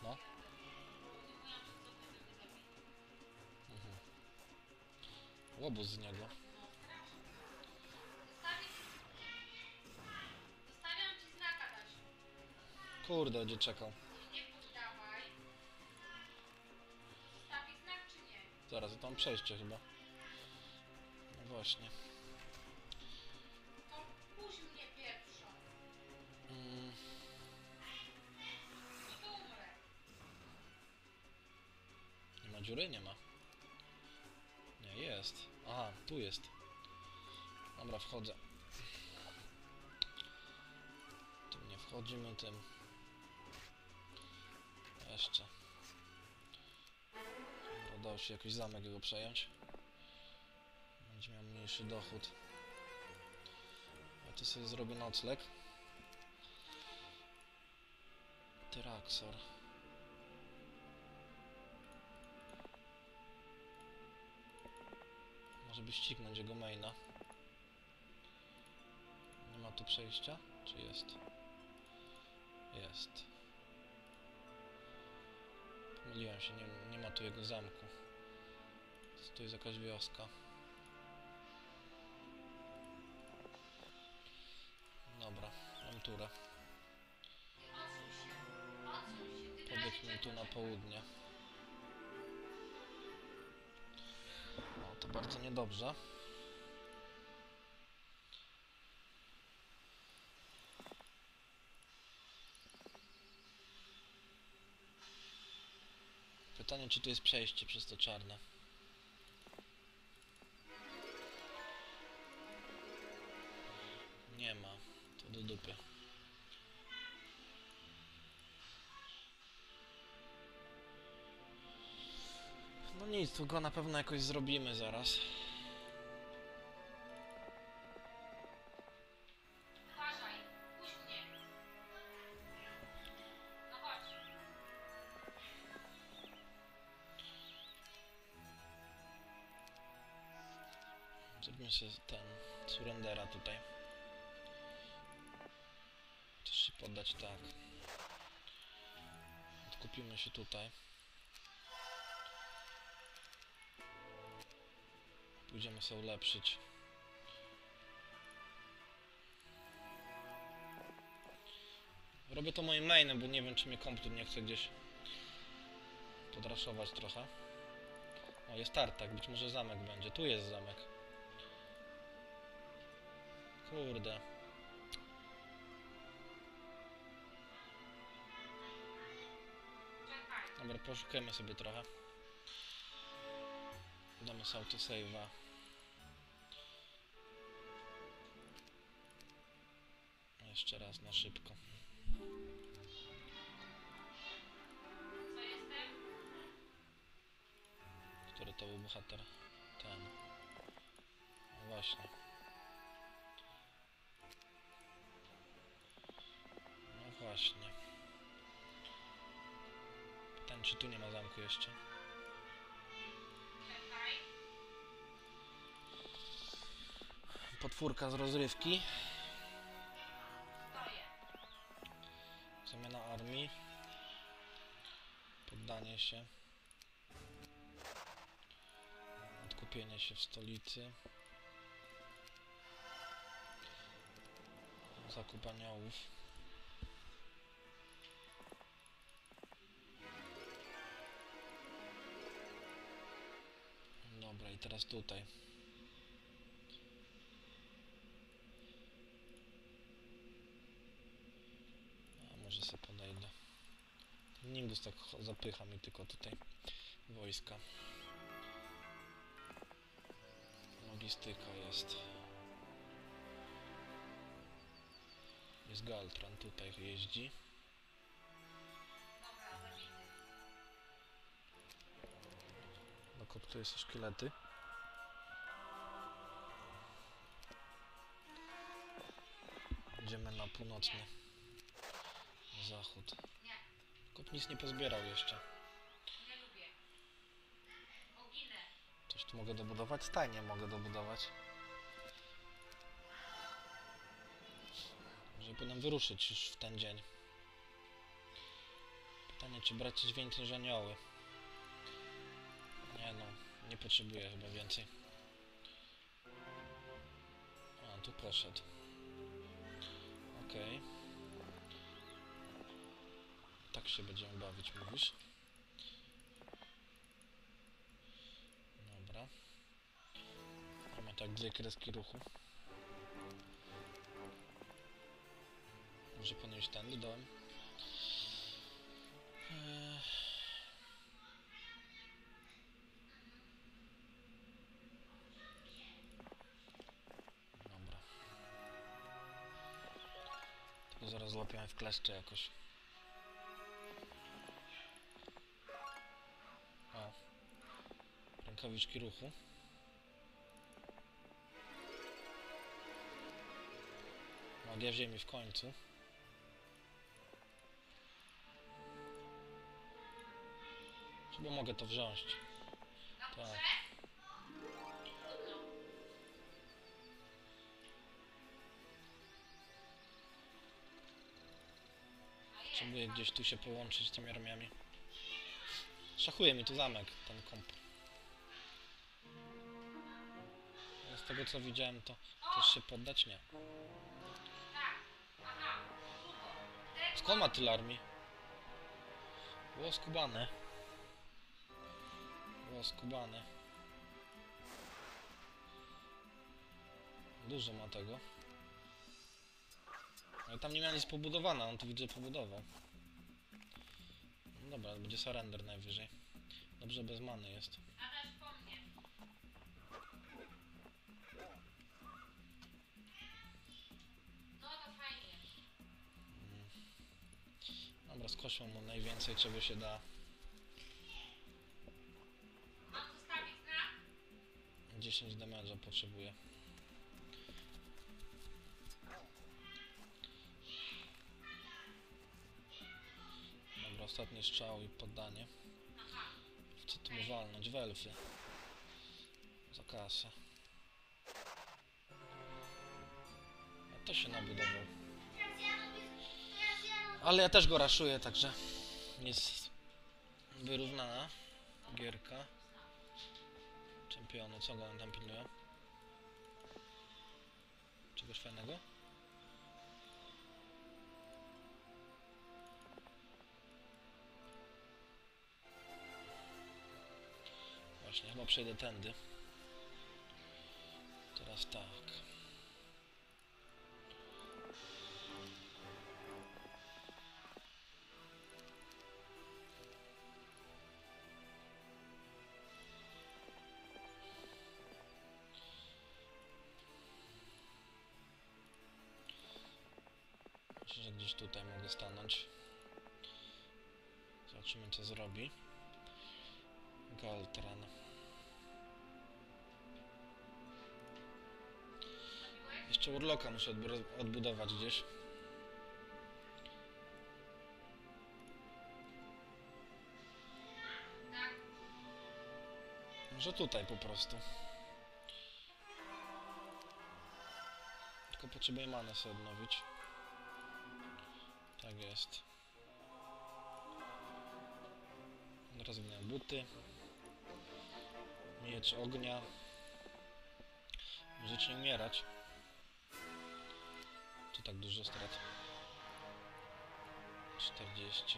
No. Mhm. Łobuz z niego. Kurde, gdzie czekał. Nie poddawaj. Stawi znak czy nie? Zaraz, to tam przejście chyba. No właśnie. To puść mnie pierwszą. Mm. I to umrę. Nie ma dziury? Nie ma. Nie, jest. Aha, tu jest. Dobra, wchodzę. Tu nie wchodzimy tym. Jeszcze. Udało się jakiś zamek go przejąć. Będzie miał mniejszy dochód. Ja tu sobie zrobię nocleg. Tyraxor. Może by ścignąć jego maina. Nie ma tu przejścia? Czy jest? Jest. Myliłem się, nie, nie ma tu jego zamku. Tu jest jakaś wioska. Dobra, mam turę. Pobiegłem tu na południe. O, to bardzo niedobrze. Pytanie, czy tu jest przejście przez to czarne. Nie ma. To do dupy. No nic, tu go na pewno jakoś zrobimy zaraz. Zróbmy się ten surrendera tutaj. Chcesz się poddać? Tak. Odkupimy się tutaj. Pójdziemy sobie ulepszyć. Robię to moim mainem, bo nie wiem, czy mnie komputer nie chce gdzieś podraszować trochę. O, jest tartak, być może zamek będzie. Tu jest zamek. Kurde. Dobra, poszukajmy sobie trochę. Damy sobie autosave'a. jeszcze raz na szybko. Co jestem? Który to był bohater? Ten. No właśnie. No właśnie. Pytanie, czy tu nie ma zamku jeszcze? Potwórka z rozrywki. Zamiana armii. Poddanie się. Odkupienie się w stolicy. Zakup aniołów. Dobra, i teraz tutaj. Może sobie podejdę. Nimbus tak zapycha mi tylko tutaj wojska. Logistyka jest. Jest Galtran, tutaj jeździ. Dokoptuję sobie szkielety. Idziemy na północny zachód. Kop nic nie pozbierał jeszcze. Nie lubię. Oginę. Coś tu mogę dobudować? Stajnie mogę dobudować. Może powinienem wyruszyć już w ten dzień. Pytanie, czy brać coś więcej niż anioły? Nie no, nie potrzebuję chyba więcej. A, tu poszedł. Okej. Okay. Tak się będziemy bawić, mówisz? Dobra. Mamy tak dwie kreski ruchu. Może ponieść tędy dołem. Eee... Dobra. Tylko zaraz złapiemy w kleszcze jakoś. Rękawiczki ruchu. Magia ziemi w końcu. Chyba mogę to wziąć. Tak. Potrzebuję gdzieś tu się połączyć z tymi armiami. Szachuje mi tu zamek, ten komp. Z tego co widziałem, to też się poddać nie. Skąd ma tyle armii? Było skubane. Było skubane. Dużo ma tego. Ale tam nie miał nic pobudowane, on tu widzę pobudował. No dobra, będzie surrender najwyżej. Dobrze, bez many jest. Dobra, skoszą mu najwięcej, czego się da. Mam zostawić na? dziesięć damage'a potrzebuję. Dobra, ostatni strzał i poddanie. Co tu mu walnąć? W elfy. Za kasę. A to się nabudował. Ale ja też go raszuję, także jest wyrównana gierka. Czempiony, co go on tam pilnuje? Czegoś fajnego? Właśnie, chyba przejdę tędy. Teraz tak. Znaczy, że gdzieś tutaj mogę stanąć. Zobaczymy, co zrobi Galtran. Jeszcze urloka muszę odbudować gdzieś. Może tutaj po prostu. Tylko potrzebuję manę sobie odnowić. Tak jest. Teraz będę buty. Miecz ognia. Możecie nie umierać. Czy tak dużo strat? czterdzieści.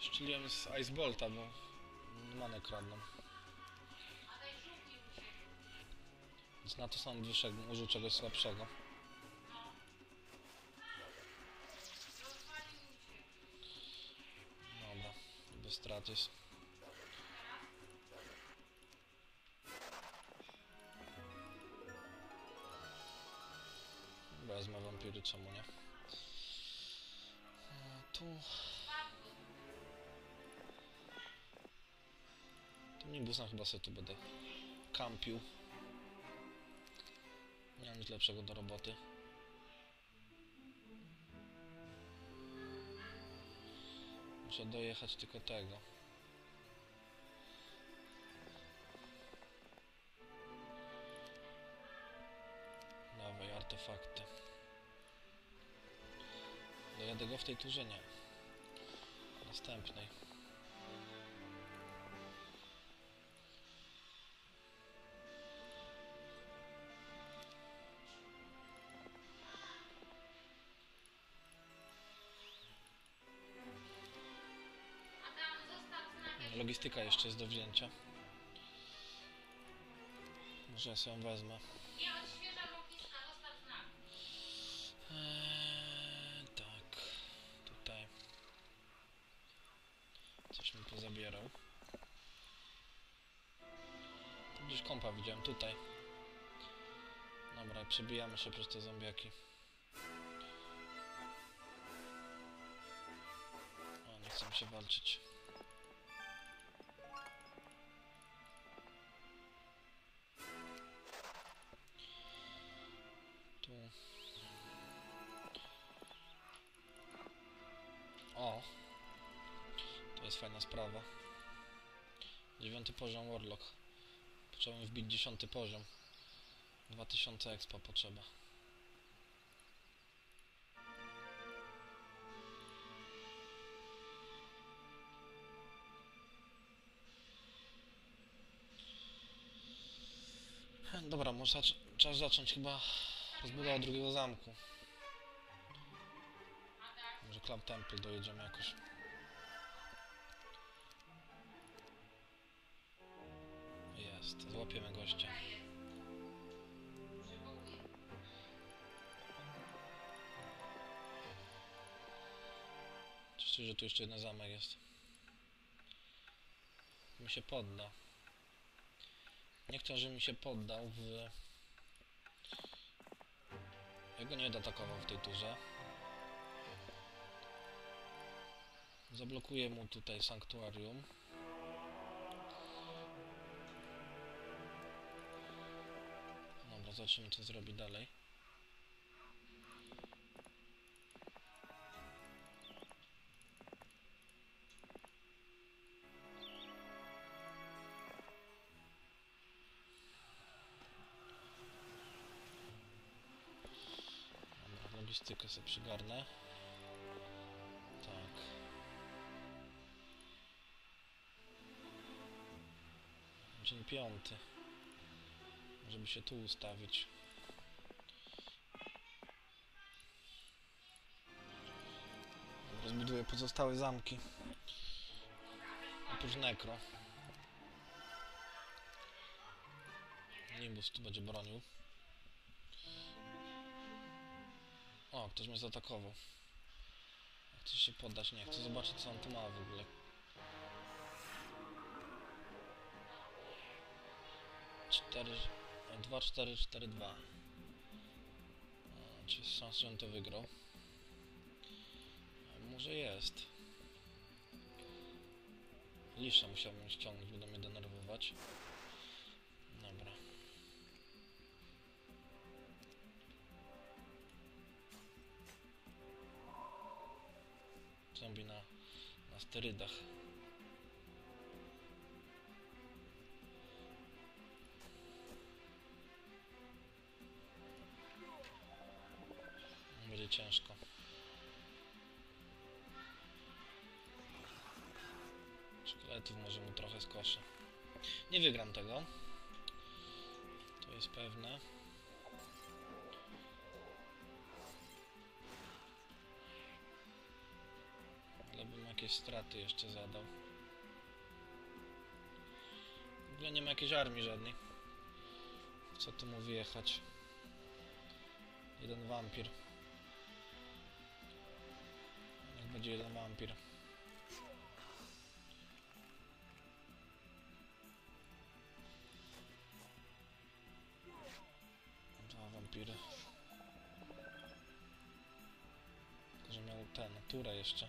Szczeliłem z Ice Bolta, bo manę kradną. Więc na to sam wyszedłem, użył czegoś słabszego. Dobra, bez straty. Wezmę wampiry, czemu nie? Tu... Tu Nimbus na chyba sobie tu będę kampił. Nie mam nic lepszego do roboty. Muszę dojechać tylko tego. Dawaj, artefakty. Dojadę go w tej turze? Nie. Następnej. Logistyka jeszcze jest do wzięcia. Może ja sobie ją wezmę. Nie, odświeża logistyka, zostaw znak. Eee, tak, tutaj. Coś mi pozabierał. Tu gdzieś kompa widziałem, tutaj. Dobra, przebijamy się przez te zombiaki. O, nie chcę się walczyć. O! To jest fajna sprawa. Dziewiąty poziom Warlock. Potrzebujemy wbić dziesiąty poziom. dwa tysiące expa potrzeba. Dobra, może trzeba zacząć chyba rozbudowę drugiego zamku. Może Club Temple dojedziemy jakoś. Jest, złapiemy gościa. Cieszę, że tu jeszcze jeden zamek jest. Mi się podda. Nie chcę, żeby mi się poddał w... Ja go nie atakował w tej turze. Zablokuję mu tutaj sanktuarium. Dobra, zobaczymy, co zrobi dalej. Dobra, logistykę sobie przygarnę. Tak. Dzień piąty. Żeby się tu ustawić. Rozbuduję pozostałe zamki. Oprócz Necro. Nimbus tu będzie bronił. O, ktoś mnie zaatakował. Chcę się poddać, nie. Chcę zobaczyć, co on tu ma w ogóle. cztery, dwa, cztery, cztery, dwa. Czy jest szansa, żebym to wygrał? A może jest. Lisza musiałbym ściągnąć, będą mnie denerwować. Dobra. Zombie na, na sterydach. Będzie ciężko. Szkieletów może mu trochę skoszę. Nie wygram tego. To jest pewne. Ale bym jakieś straty jeszcze zadał. W ogóle nie ma jakiejś armii żadnej. Co tu mu wyjechać? Jeden wampir. Będzie jeden wampir. Dwa wampiry. Tylko że miał tę naturę jeszcze.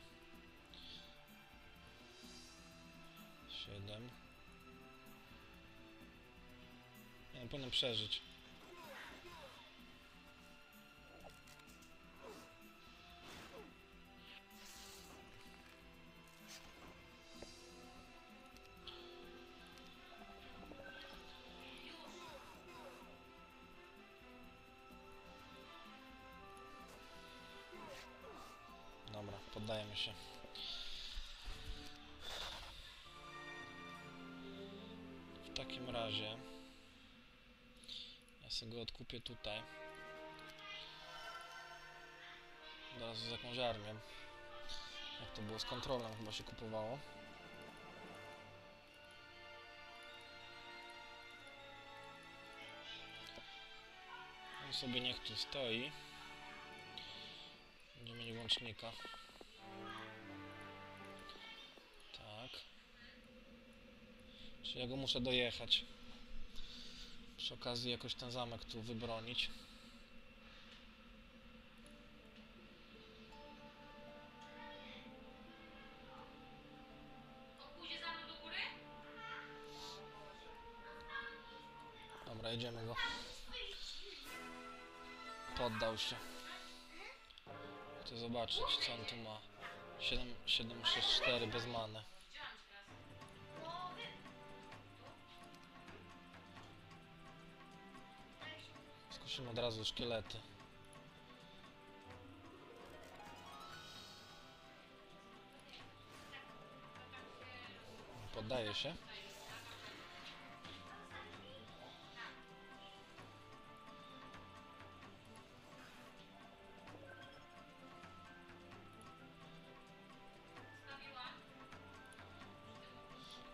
Siedem. Ja nie powinien przeżyć. Dobra, poddajemy się. W takim razie ja sobie go odkupię tutaj. Zaraz z jakąś armią. Jak to było z kontrolą, chyba się kupowało. On sobie niech tu stoi. Nie mieli łącznika. Tak. Czyli ja go muszę dojechać. Przy okazji jakoś ten zamek tu wybronić. Dobra, jedziemy go. Poddał się. Chcę zobaczyć, co on tu ma. siedem, siedem, sześć, cztery bez many. Skusimy od razu szkielety. Poddaje się.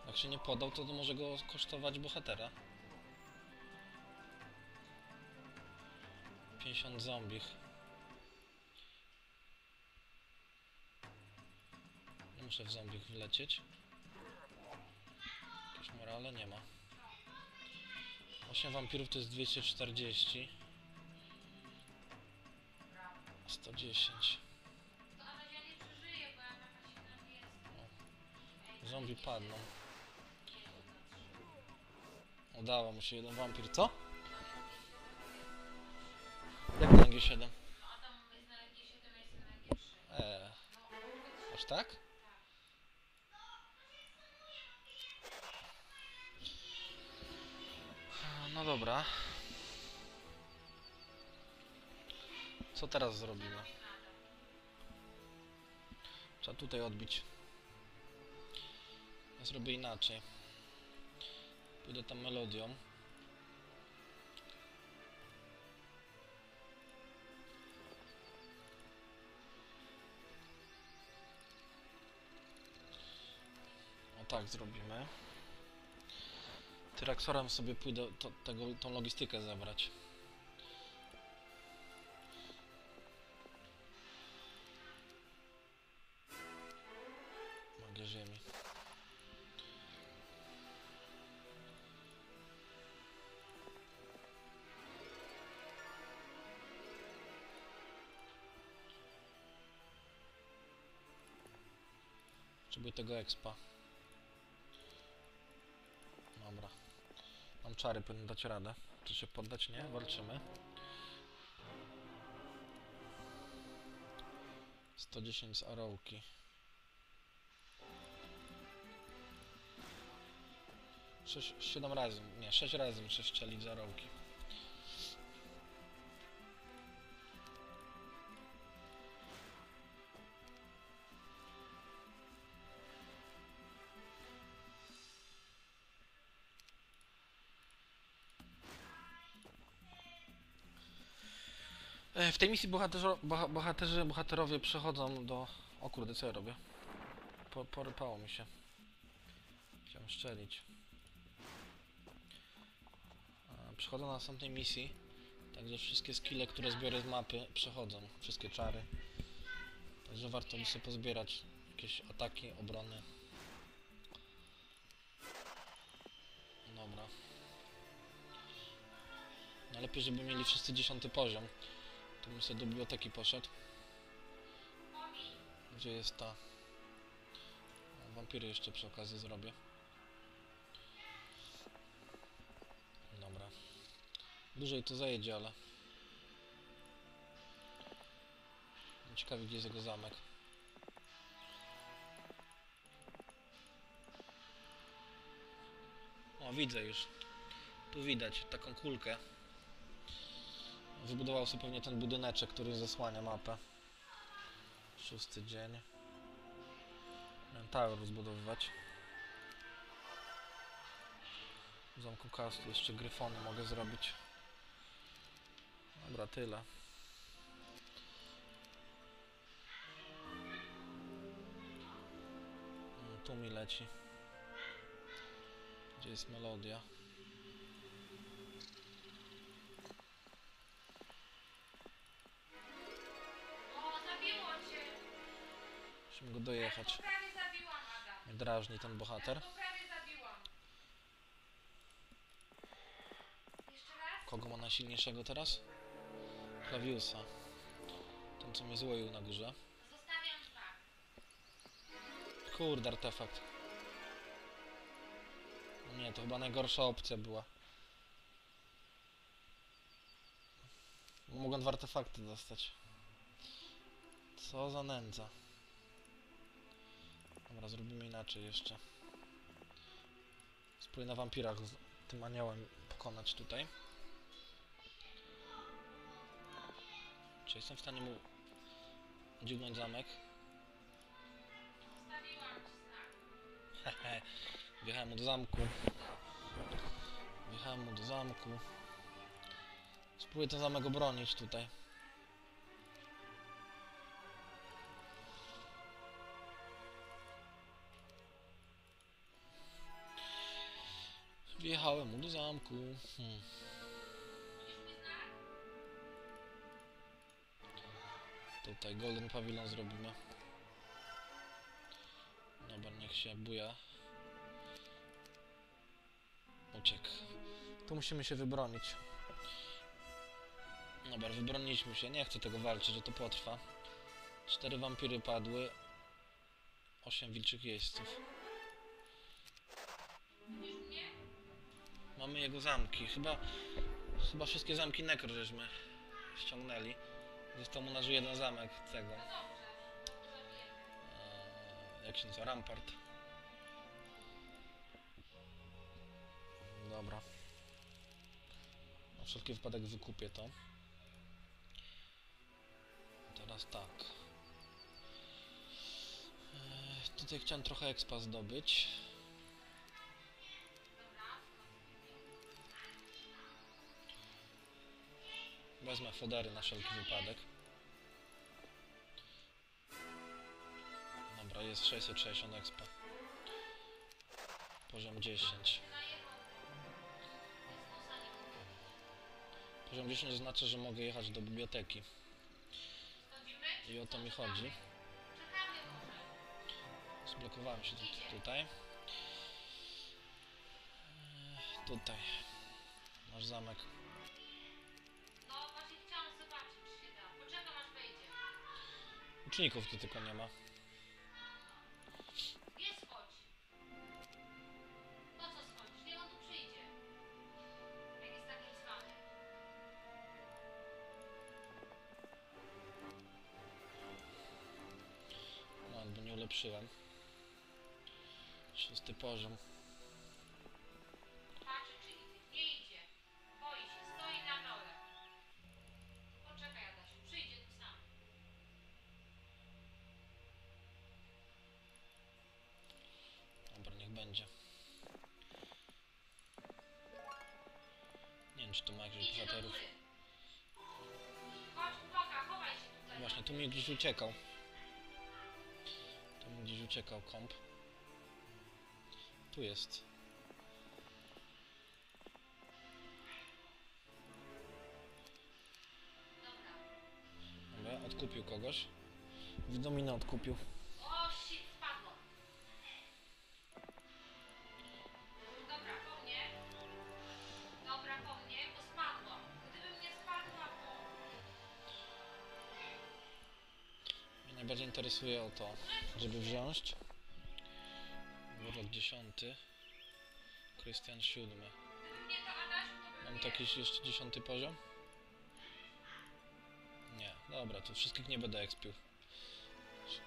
Jak się nie podał, to, to może go kosztować bohatera. pięćdziesiąt zombich. Nie muszę w zombich wlecieć. Jakieś morale nie ma. osiem wampirów to jest dwieście czterdzieści. sto dziesięć. O. Zombie padną. Udało mu się jeden wampir, co? Jak na G siedem? No a tam jest na G siedem, jest na G trzy. Eee. Aż tak? No dobra. Co teraz zrobimy? Trzeba tutaj odbić. Ja zrobię inaczej. Pójdę tam melodią. O tak zrobimy. Tyraxorem sobie pójdę to, tego, tą logistykę zabrać. Magia ziemi. Potrzebuję tego expa. Dobra. Mam czary, powinien dać radę. Czy się poddać? Nie? Walczymy. sto dziesięć z arołki. sześć, siedem razy, nie, sześć razy muszę strzelić z arołki. W tej misji bohaterzo, boha, bohaterzy, bohaterowie przechodzą do... O kurde, co ja robię? Po, porypało mi się. Chciałem szczelić. Przechodzą na następnej misji. Także wszystkie skille, które zbiorę z mapy, przechodzą. Wszystkie czary. Także warto by sobie pozbierać jakieś ataki, obrony. Dobra. Najlepiej, żeby mieli wszyscy dziesiąty poziom. To bym sobie do biblioteki poszedł. Gdzie jest ta... Wampiry jeszcze przy okazji zrobię. Dobra. Dłużej to zajedzie, ale... Ciekawi, gdzie jest jego zamek. O, widzę już. Tu widać taką kulkę. Wybudował sobie pewnie ten budyneczek, który zasłania mapę. Szósty dzień. Miałem tower rozbudowywać. W zamku Castle jeszcze gryfony mogę zrobić. Dobra, tyle. No, tu mi leci. Gdzie jest melodia? Musimy go dojechać. Mnie drażni ten bohater. Kogo ma najsilniejszego teraz? Klawiusa. Ten, co mnie złoił na górze. Kurde, artefakt. No nie, to chyba najgorsza opcja była. Mogłem dwa artefakty dostać. Co za nędza. Dobra, zrobimy inaczej jeszcze. Spróbuję na wampirach z tym aniołem pokonać tutaj. Czy jestem w stanie mu dźgnąć zamek? Hehe, wjechałem mu do zamku. Wjechałem mu do zamku. Spróbuję ten zamek obronić tutaj. Wjechałem mu do zamku. Hmm. Tutaj golden pawilon zrobimy. Dobra, niech się buja. Uciekł. Tu musimy się wybronić. Dobra, wybroniliśmy się. Nie chcę tego walczyć, że to potrwa. Cztery wampiry padły. Osiem wilczych jeźdźców. Mamy jego zamki. Chyba, chyba wszystkie zamki Necro żeśmy ściągnęli. Został mu na żyje jeden zamek tego. Eee, jak się nazywa? Rampart. Dobra. Na wszelki wypadek wykupię to. Teraz tak. Eee, tutaj chciałem trochę expa zdobyć. Wezmę fodery na wszelki wypadek. Dobra, jest sześćset sześćdziesiąt expa. Poziom dziesięć. Poziom dziesięć oznacza, że mogę jechać do biblioteki. I o to mi chodzi. Zblokowałem się tutaj. Tutaj. Nasz zamek. Uczników tu tylko nie ma. ulepszyłem. Szósty poziom. Będzie. Nie wiem, czy tu ma jakichś bohaterów. Właśnie, tu mi gdzieś uciekał. Tu mi gdzieś uciekał komp. Tu jest. Dobra, odkupił kogoś. Widomina odkupił. Najbardziej interesuje o to, żeby wziąć. Rok dziesiąty, Christian siódmy. Mam taki jeszcze dziesiąty poziom? Nie, dobra, to wszystkich nie będę ekspił.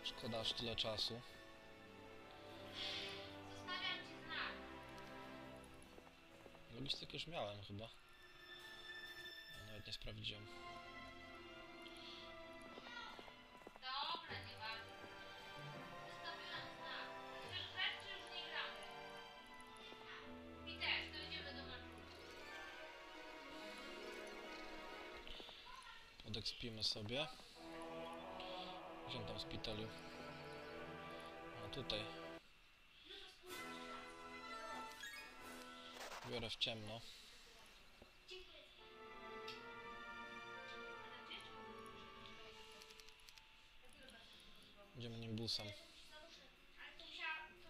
Szkoda aż tyle czasu. Logistykę już miałem chyba. Ja nawet nie sprawdziłem. Odekspimy sobie. Gdzie on tam szpitalił? No tutaj. Biorę w ciemno. Idziemy Nimbusem.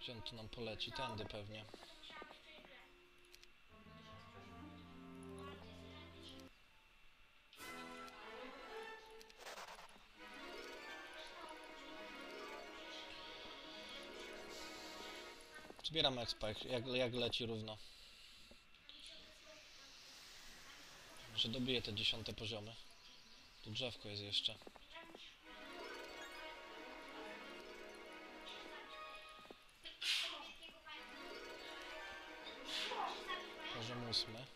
Gdzie on tu nam poleci? Tędy pewnie. Zbieram expa, jak, jak leci równo. Może dobiję te dziesiąte poziomy. Tu drzewko jest jeszcze. Poziom ósmy.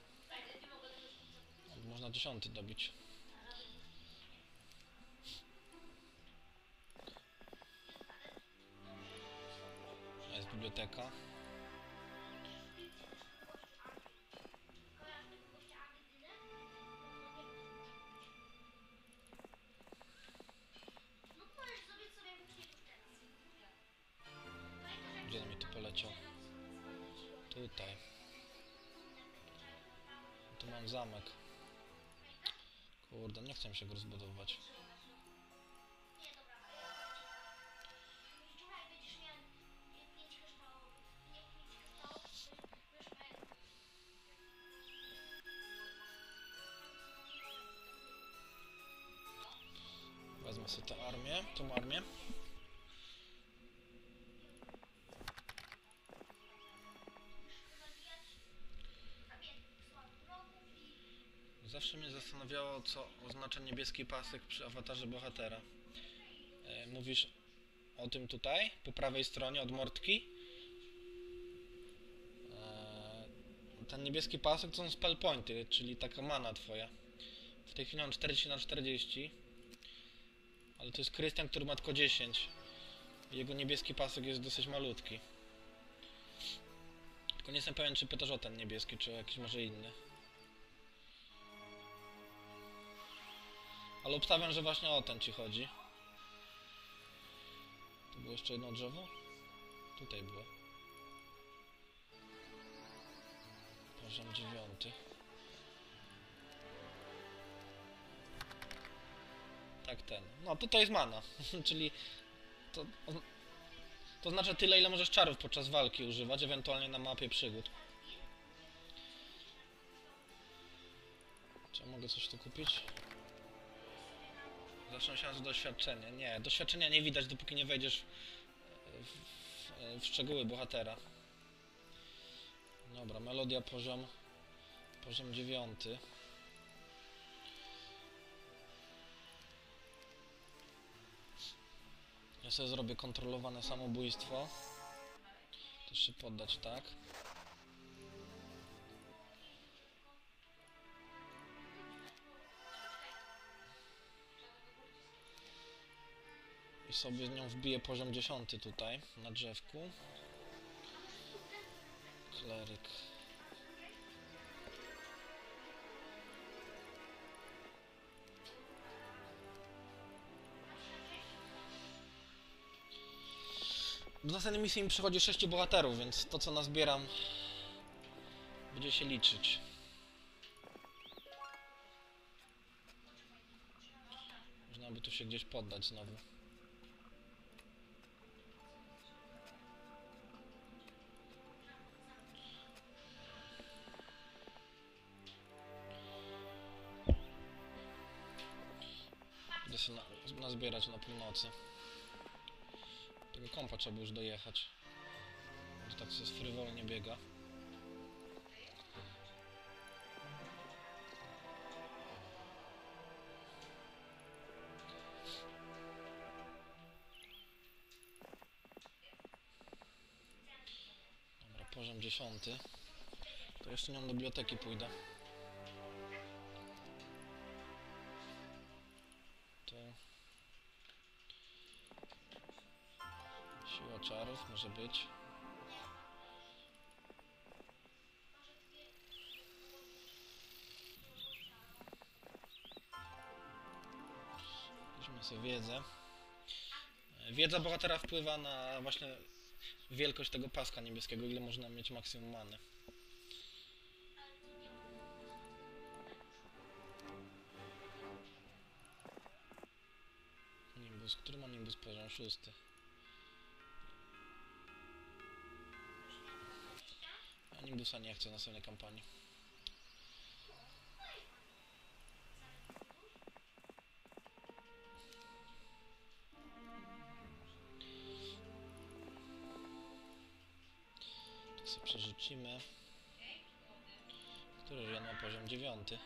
Można dziesiąty dobić. Jest biblioteka. Gdzie mi tu poleciał? Tutaj. Tu mam zamek. Kurde, nie chcę się go rozbudowywać. Wezmę sobie tę armię, tą armię. Zawsze mnie zastanawiało, co oznacza niebieski pasek przy awatarze bohatera. E, mówisz o tym tutaj, po prawej stronie od mordki. E, ten niebieski pasek to są spell pointy, czyli taka mana twoja. W tej chwili mam czterdzieści na czterdzieści. Ale to jest Krystian, który ma tylko dziesięć. Jego niebieski pasek jest dosyć malutki. Tylko nie jestem pewien, czy pytasz o ten niebieski, czy o jakiś może inny. Ale obstawiam, że właśnie o ten ci chodzi. Tu było jeszcze jedno drzewo? Tutaj było. Poziom dziewiąty. Tak, ten. No, to to jest mana. Czyli to, to znaczy tyle, ile możesz czarów podczas walki używać, ewentualnie na mapie przygód. Czy mogę coś tu kupić? Zawsze się nazywa doświadczenie. Nie, doświadczenia nie widać, dopóki nie wejdziesz w, w, w szczegóły bohatera. Dobra, melodia poziom... poziom dziewiąty. sobie zrobię kontrolowane samobójstwo. To się poddać, tak. I sobie z nią wbiję poziom dziesiąty tutaj, na drzewku. Kleryk. Do następnej misji mi przychodzi sześciu bohaterów, więc to co nazbieram będzie się liczyć. Można by tu się gdzieś poddać znowu. Będę się na, nazbierać na północy. Tego kompa trzeba już dojechać. Że tak się frywolnie biega. Dobra, poziom dziesiąty. To jeszcze nią do biblioteki pójdę. Siła czarów może być. Weźmy sobie wiedzę. Wiedza bohatera wpływa na właśnie wielkość tego paska niebieskiego, ile można mieć maksimum many. Nimbus, który ma Nimbus poziom szósty? Nimbusa nie chcę na następnej kampanii. To sobie przerzucimy. Który rzęd ma poziom dziewiąty?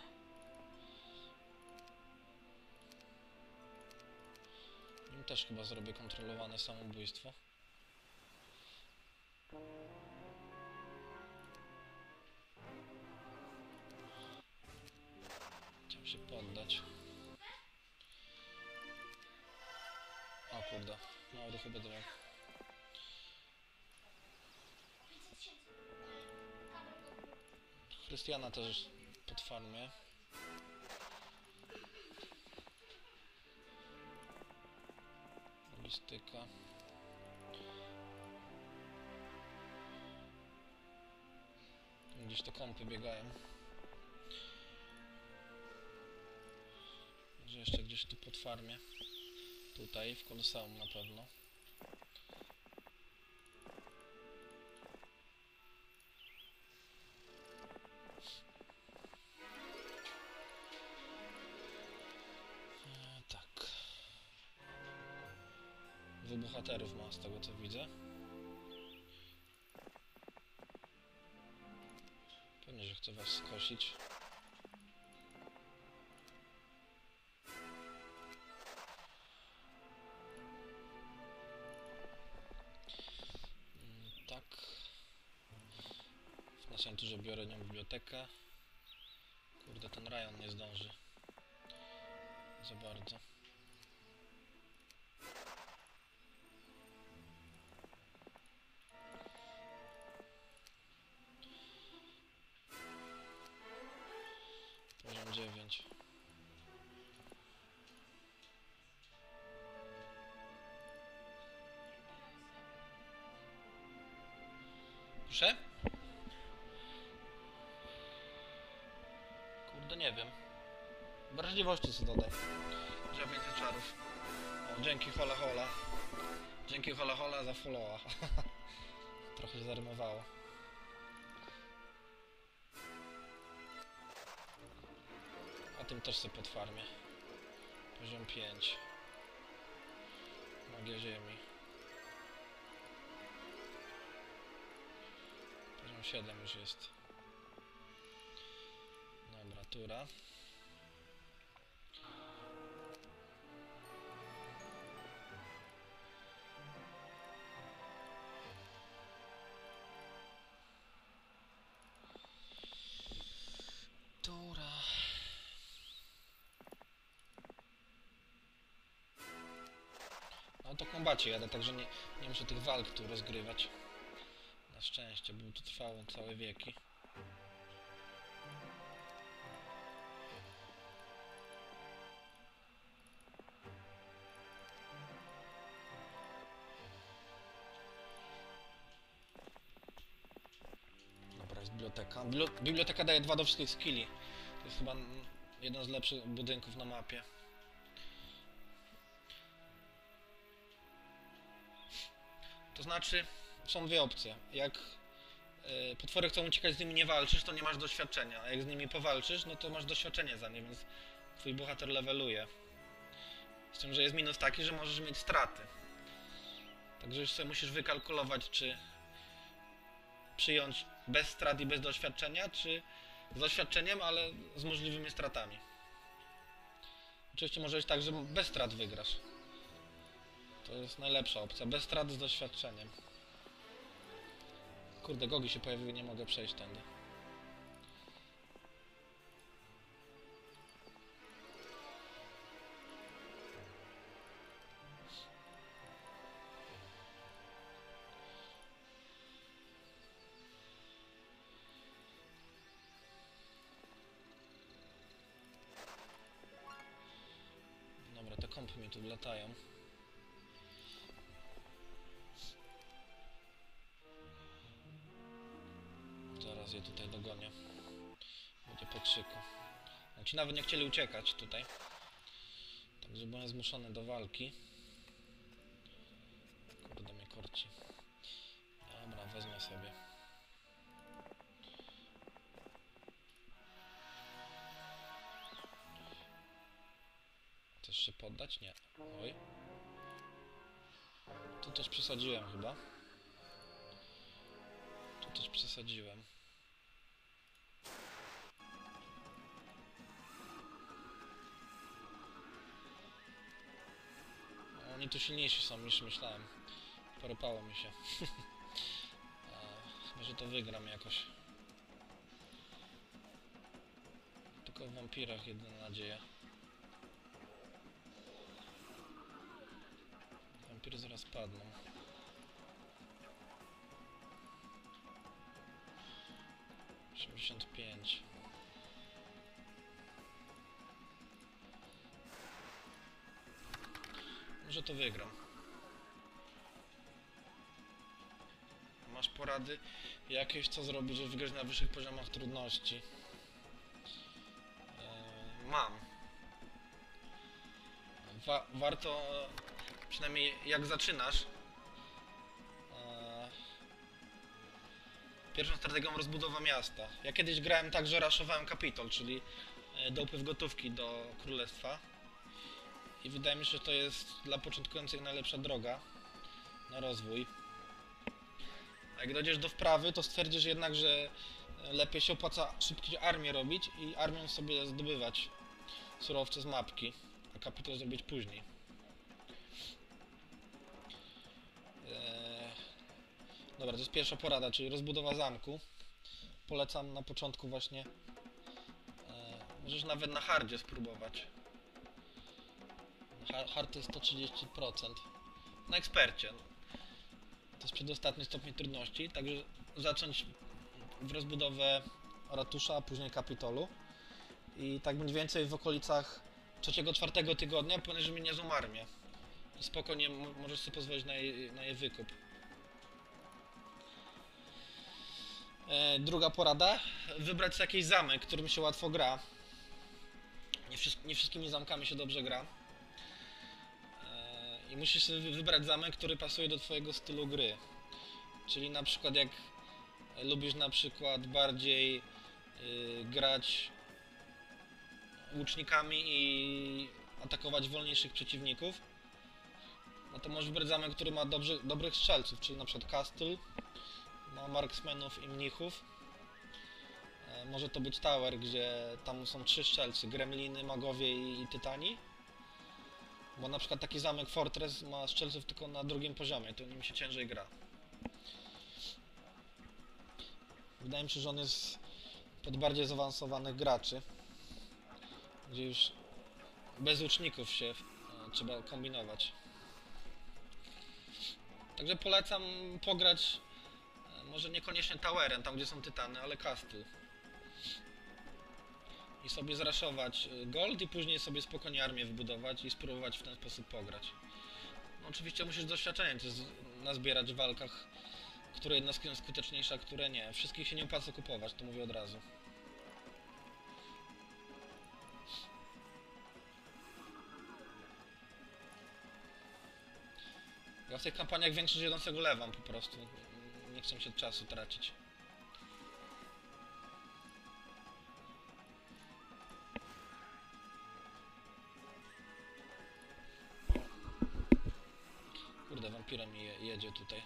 Nim też chyba zrobię kontrolowane samobójstwo. Się poddać. O kurde, no ruchu będę miał. Christiana też pod farmie. Logistyka. Gdzieś te kąpy biegają. Może jeszcze gdzieś tu pod farmie. Tutaj, w Koloseum na pewno. E, tak. Dwóch bohaterów ma z tego co widzę. Pewnie, że chcę was skosić. Tu, że biorę nią bibliotekę. Kurde, ten rajon nie zdąży za bardzo. Poziom dziewięć. Proszę? Nie wiem. Wrażliwości co dodać. Drzewień czarów. O, dzięki hola hola. Dzięki hola hola za followa. Trochę się zarymowało. A tym też sobie potwarmię. Poziom pięć. Magia ziemi. Poziom siedem już jest. Temperatura. No to kombacie jadę, także nie, nie muszę tych walk tu rozgrywać. Na szczęście, bo to trwało całe wieki. Dobra, jest biblioteka. Biblioteka daje dwa do wszystkich skilli. To jest chyba jeden z lepszych budynków na mapie. To znaczy, są dwie opcje. Jak y, potwory chcą uciekać, z nimi nie walczysz, to nie masz doświadczenia. A jak z nimi powalczysz, no to masz doświadczenie za nie, więc twój bohater leveluje. Z tym, że jest minus taki, że możesz mieć straty. Także już sobie musisz wykalkulować, czy przyjąć bez strat i bez doświadczenia, czy z doświadczeniem, ale z możliwymi stratami. Oczywiście może być tak, że bez strat wygrasz. To jest najlepsza opcja, bez strat z doświadczeniem. Kurde, gogi się pojawiły, nie mogę przejść tędy. Dobra, te kompy mi tu latają. Zaraz je tutaj dogonię. Będzie po krzyku. No ci nawet nie chcieli uciekać tutaj. Także byłem zmuszony do walki. Kurde mnie korci. Dobra, wezmę sobie. Chcesz się poddać? Nie. Oj. Tu też przesadziłem chyba. Tu też przesadziłem. Oni tu silniejsi są niż myślałem. Porypało mi się. A, może to wygram jakoś. Tylko w wampirach jedyna nadzieja. Wampiry zaraz padną. osiemdziesiąt pięć. Może to wygram. Masz porady jakieś, co zrobić, żeby wygrać na wyższych poziomach trudności? Eee, mam. Wa warto, przynajmniej jak zaczynasz, pierwszą strategią rozbudowa miasta. Ja kiedyś grałem tak, że raszowałem kapitol, czyli dopływ gotówki do królestwa. I wydaje mi się, że to jest dla początkujących najlepsza droga na rozwój. A jak dojdziesz do wprawy, to stwierdzisz jednak, że lepiej się opłaca szybko armię robić i armią sobie zdobywać surowce z mapki, a kapitol zrobić później. Dobra, to jest pierwsza porada, czyli rozbudowa zamku. Polecam na początku właśnie. E, możesz nawet na hardzie spróbować. Hard to jest sto trzydzieści procent. Na ekspercie. To jest przedostatni stopień trudności, także zacząć w rozbudowę ratusza, a później kapitolu. I tak mniej więcej w okolicach trzeciego czwartego tygodnia powinieneś mieć niezłą armię. I spokojnie możesz sobie pozwolić na jej, na jej wykup. Druga porada, wybrać jakiś zamek, którym się łatwo gra. Nie, wszy nie wszystkimi zamkami się dobrze gra. Eee, I musisz sobie wybrać zamek, który pasuje do twojego stylu gry. Czyli na przykład jak lubisz na przykład bardziej yy, grać łucznikami i atakować wolniejszych przeciwników, no to możesz wybrać zamek, który ma dobrze, dobrych strzelców, czyli na przykład Castle. Ma marksmenów i mnichów. E, może to być Tower, gdzie tam są trzy strzelcy, gremliny, magowie i, i tytani. Bo na przykład taki zamek Fortress ma strzelców tylko na drugim poziomie, to nim się ciężej gra. Wydaje mi się, że on jest pod bardziej zaawansowanych graczy, gdzie już bez łuczników się e, trzeba kombinować. Także polecam pograć, może niekoniecznie Towerem, tam gdzie są tytany, ale Castle. I sobie zraszować gold i później sobie spokojnie armię wybudować i spróbować w ten sposób pograć. No, oczywiście musisz doświadczenie nazbierać w walkach, które jednostki są skuteczniejsze, a które nie. Wszystkich się nie opłaca kupować, to mówię od razu. Ja w tych kampaniach większość jednostek ulewam po prostu. Nie chcę się czasu tracić. Kurde, wampira mi je, jedzie tutaj.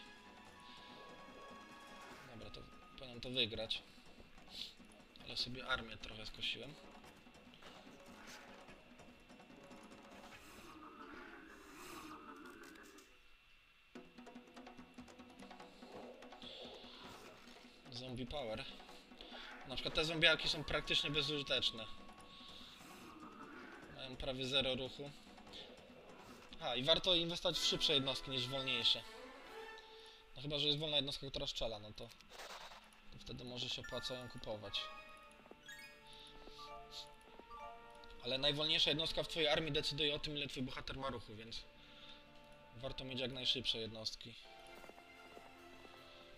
Dobra, to powinienem to wygrać. Ale sobie armię trochę skosiłem. Zombie power. Na przykład te zombiaki są praktycznie bezużyteczne. Mają prawie zero ruchu. A, i warto inwestować w szybsze jednostki niż w wolniejsze. No chyba, że jest wolna jednostka, która strzela, no to, to wtedy może się opłaca ją kupować. Ale najwolniejsza jednostka w twojej armii decyduje o tym, ile twój bohater ma ruchu, więc warto mieć jak najszybsze jednostki.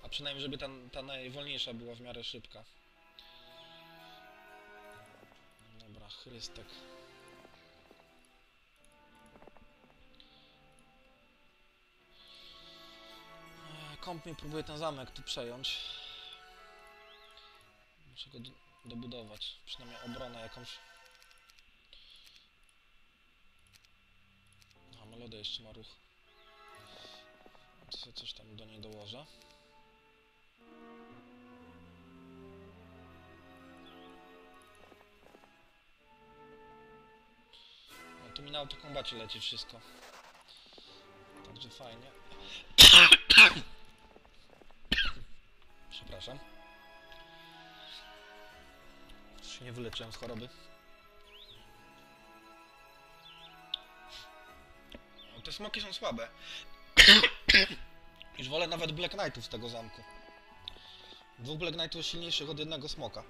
A przynajmniej, żeby ta, ta najwolniejsza była w miarę szybka. Dobra, Chrystek. Komp mi próbuje ten zamek tu przejąć. Muszę go dobudować. Przynajmniej obronę jakąś. A, Melodia jeszcze ma ruch. To sobie coś tam do niej dołożę. No tu mi na autokombacie leci wszystko. Także fajnie. Przepraszam. Już się nie wyleczyłem z choroby. No, te smoki są słabe. Już wolę nawet Black Knightów z tego zamku. Dwóch Black Knightów silniejszych od jednego smoka.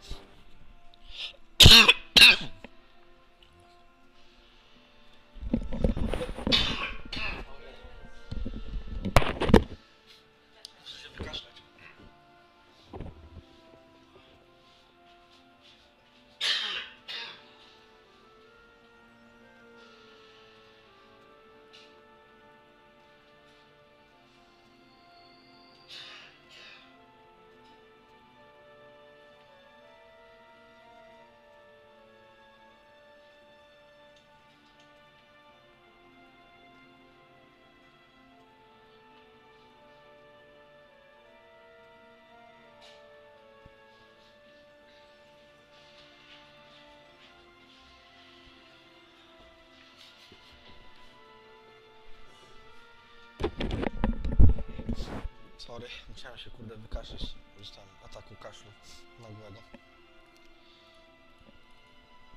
Sorry, musiałem się kurde wykaszleć już tam ataku kaszlu nagłego.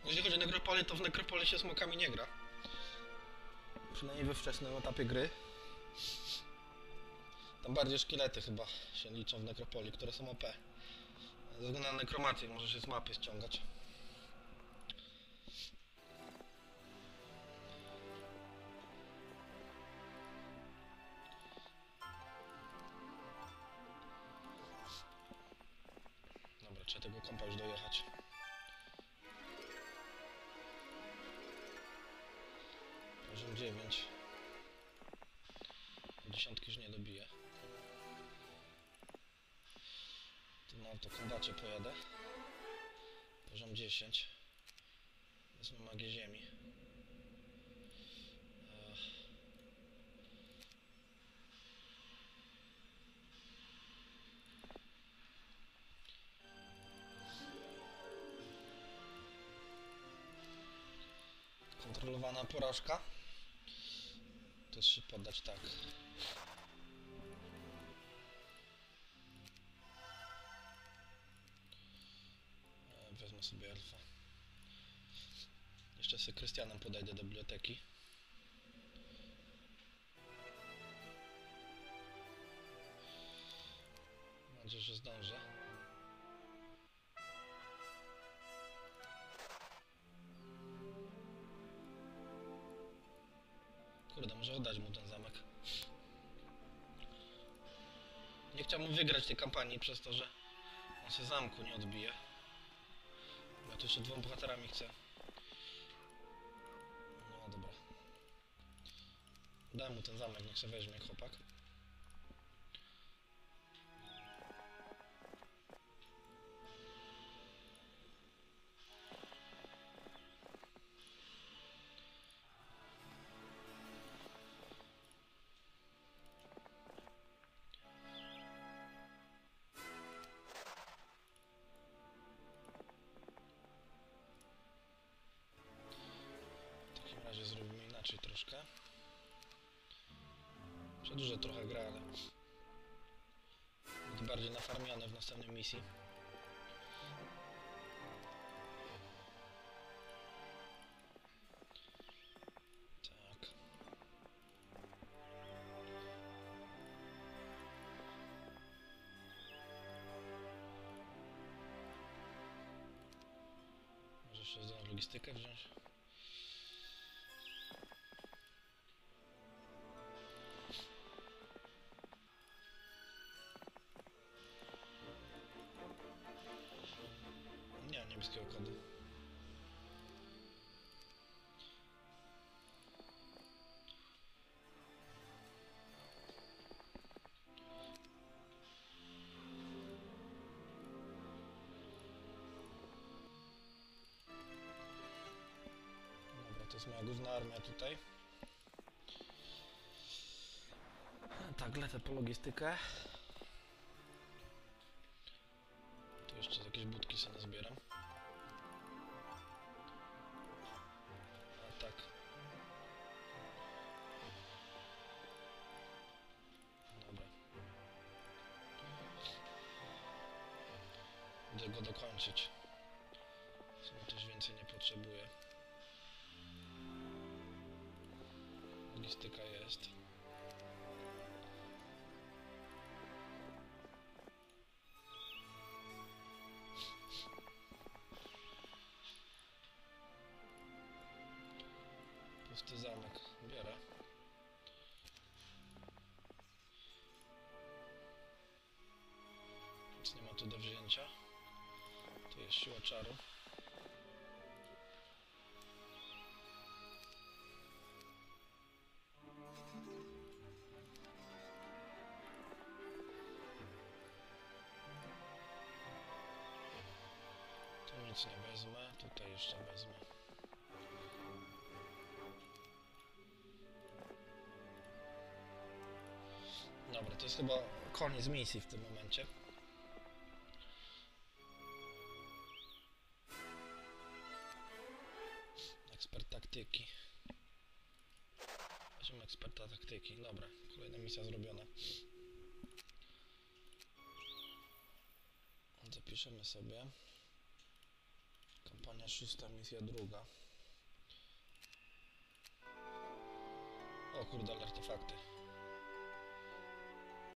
Jeśli chodzi o Necropolię, to w Necropolisie się smokami nie gra. Przynajmniej we wczesnym etapie gry. Tam bardziej szkielety chyba się liczą w Necropolii, które są O P. Ze względu na nekromację może się z mapy ściągać. Trzeba tego kompa już dojechać. Poziom dziewięć. Dziesiątki już nie dobiję. Tu na autokombacie pojadę. Poziom dziesięć. Wezmę magię ziemi. Kontrolowana porażka. Też się poddać, tak. Wezmę sobie elfa. Jeszcze sobie Christianem podejdę do biblioteki. Sądzę, że zdążę. Kurde, może oddać mu ten zamek. Nie chciałbym wygrać tej kampanii przez to, że on się zamku nie odbije. Bo ja tu jeszcze dwoma bohaterami chcę. No dobra. Daj mu ten zamek, niech się weźmie jak chłopak. Zrobimy inaczej troszkę. Przedłużę trochę grę, ale będzie bardziej nafarmione w następnej misji. Tak. Może jeszcze zdążę logistykę wziąć. To jest moja główna armia tutaj. Tak, lecę po logistykę. Tu jeszcze jakieś budki sobie zbieram. A tak. Dobra. Będę go dokończyć. Sobie też więcej nie potrzebuję. Logistyka jest. Pusty zamek biorę. Nic nie ma tu do wzięcia. To jest siła czaru. Nic nie wezmę, tutaj jeszcze wezmę. Dobra, to jest chyba koniec misji w tym momencie. Ekspert taktyki. Weźmy eksperta taktyki, dobra, kolejna misja zrobiona. Zapiszemy sobie. Kampania szósta, misja druga. O kurde, ale artefakty.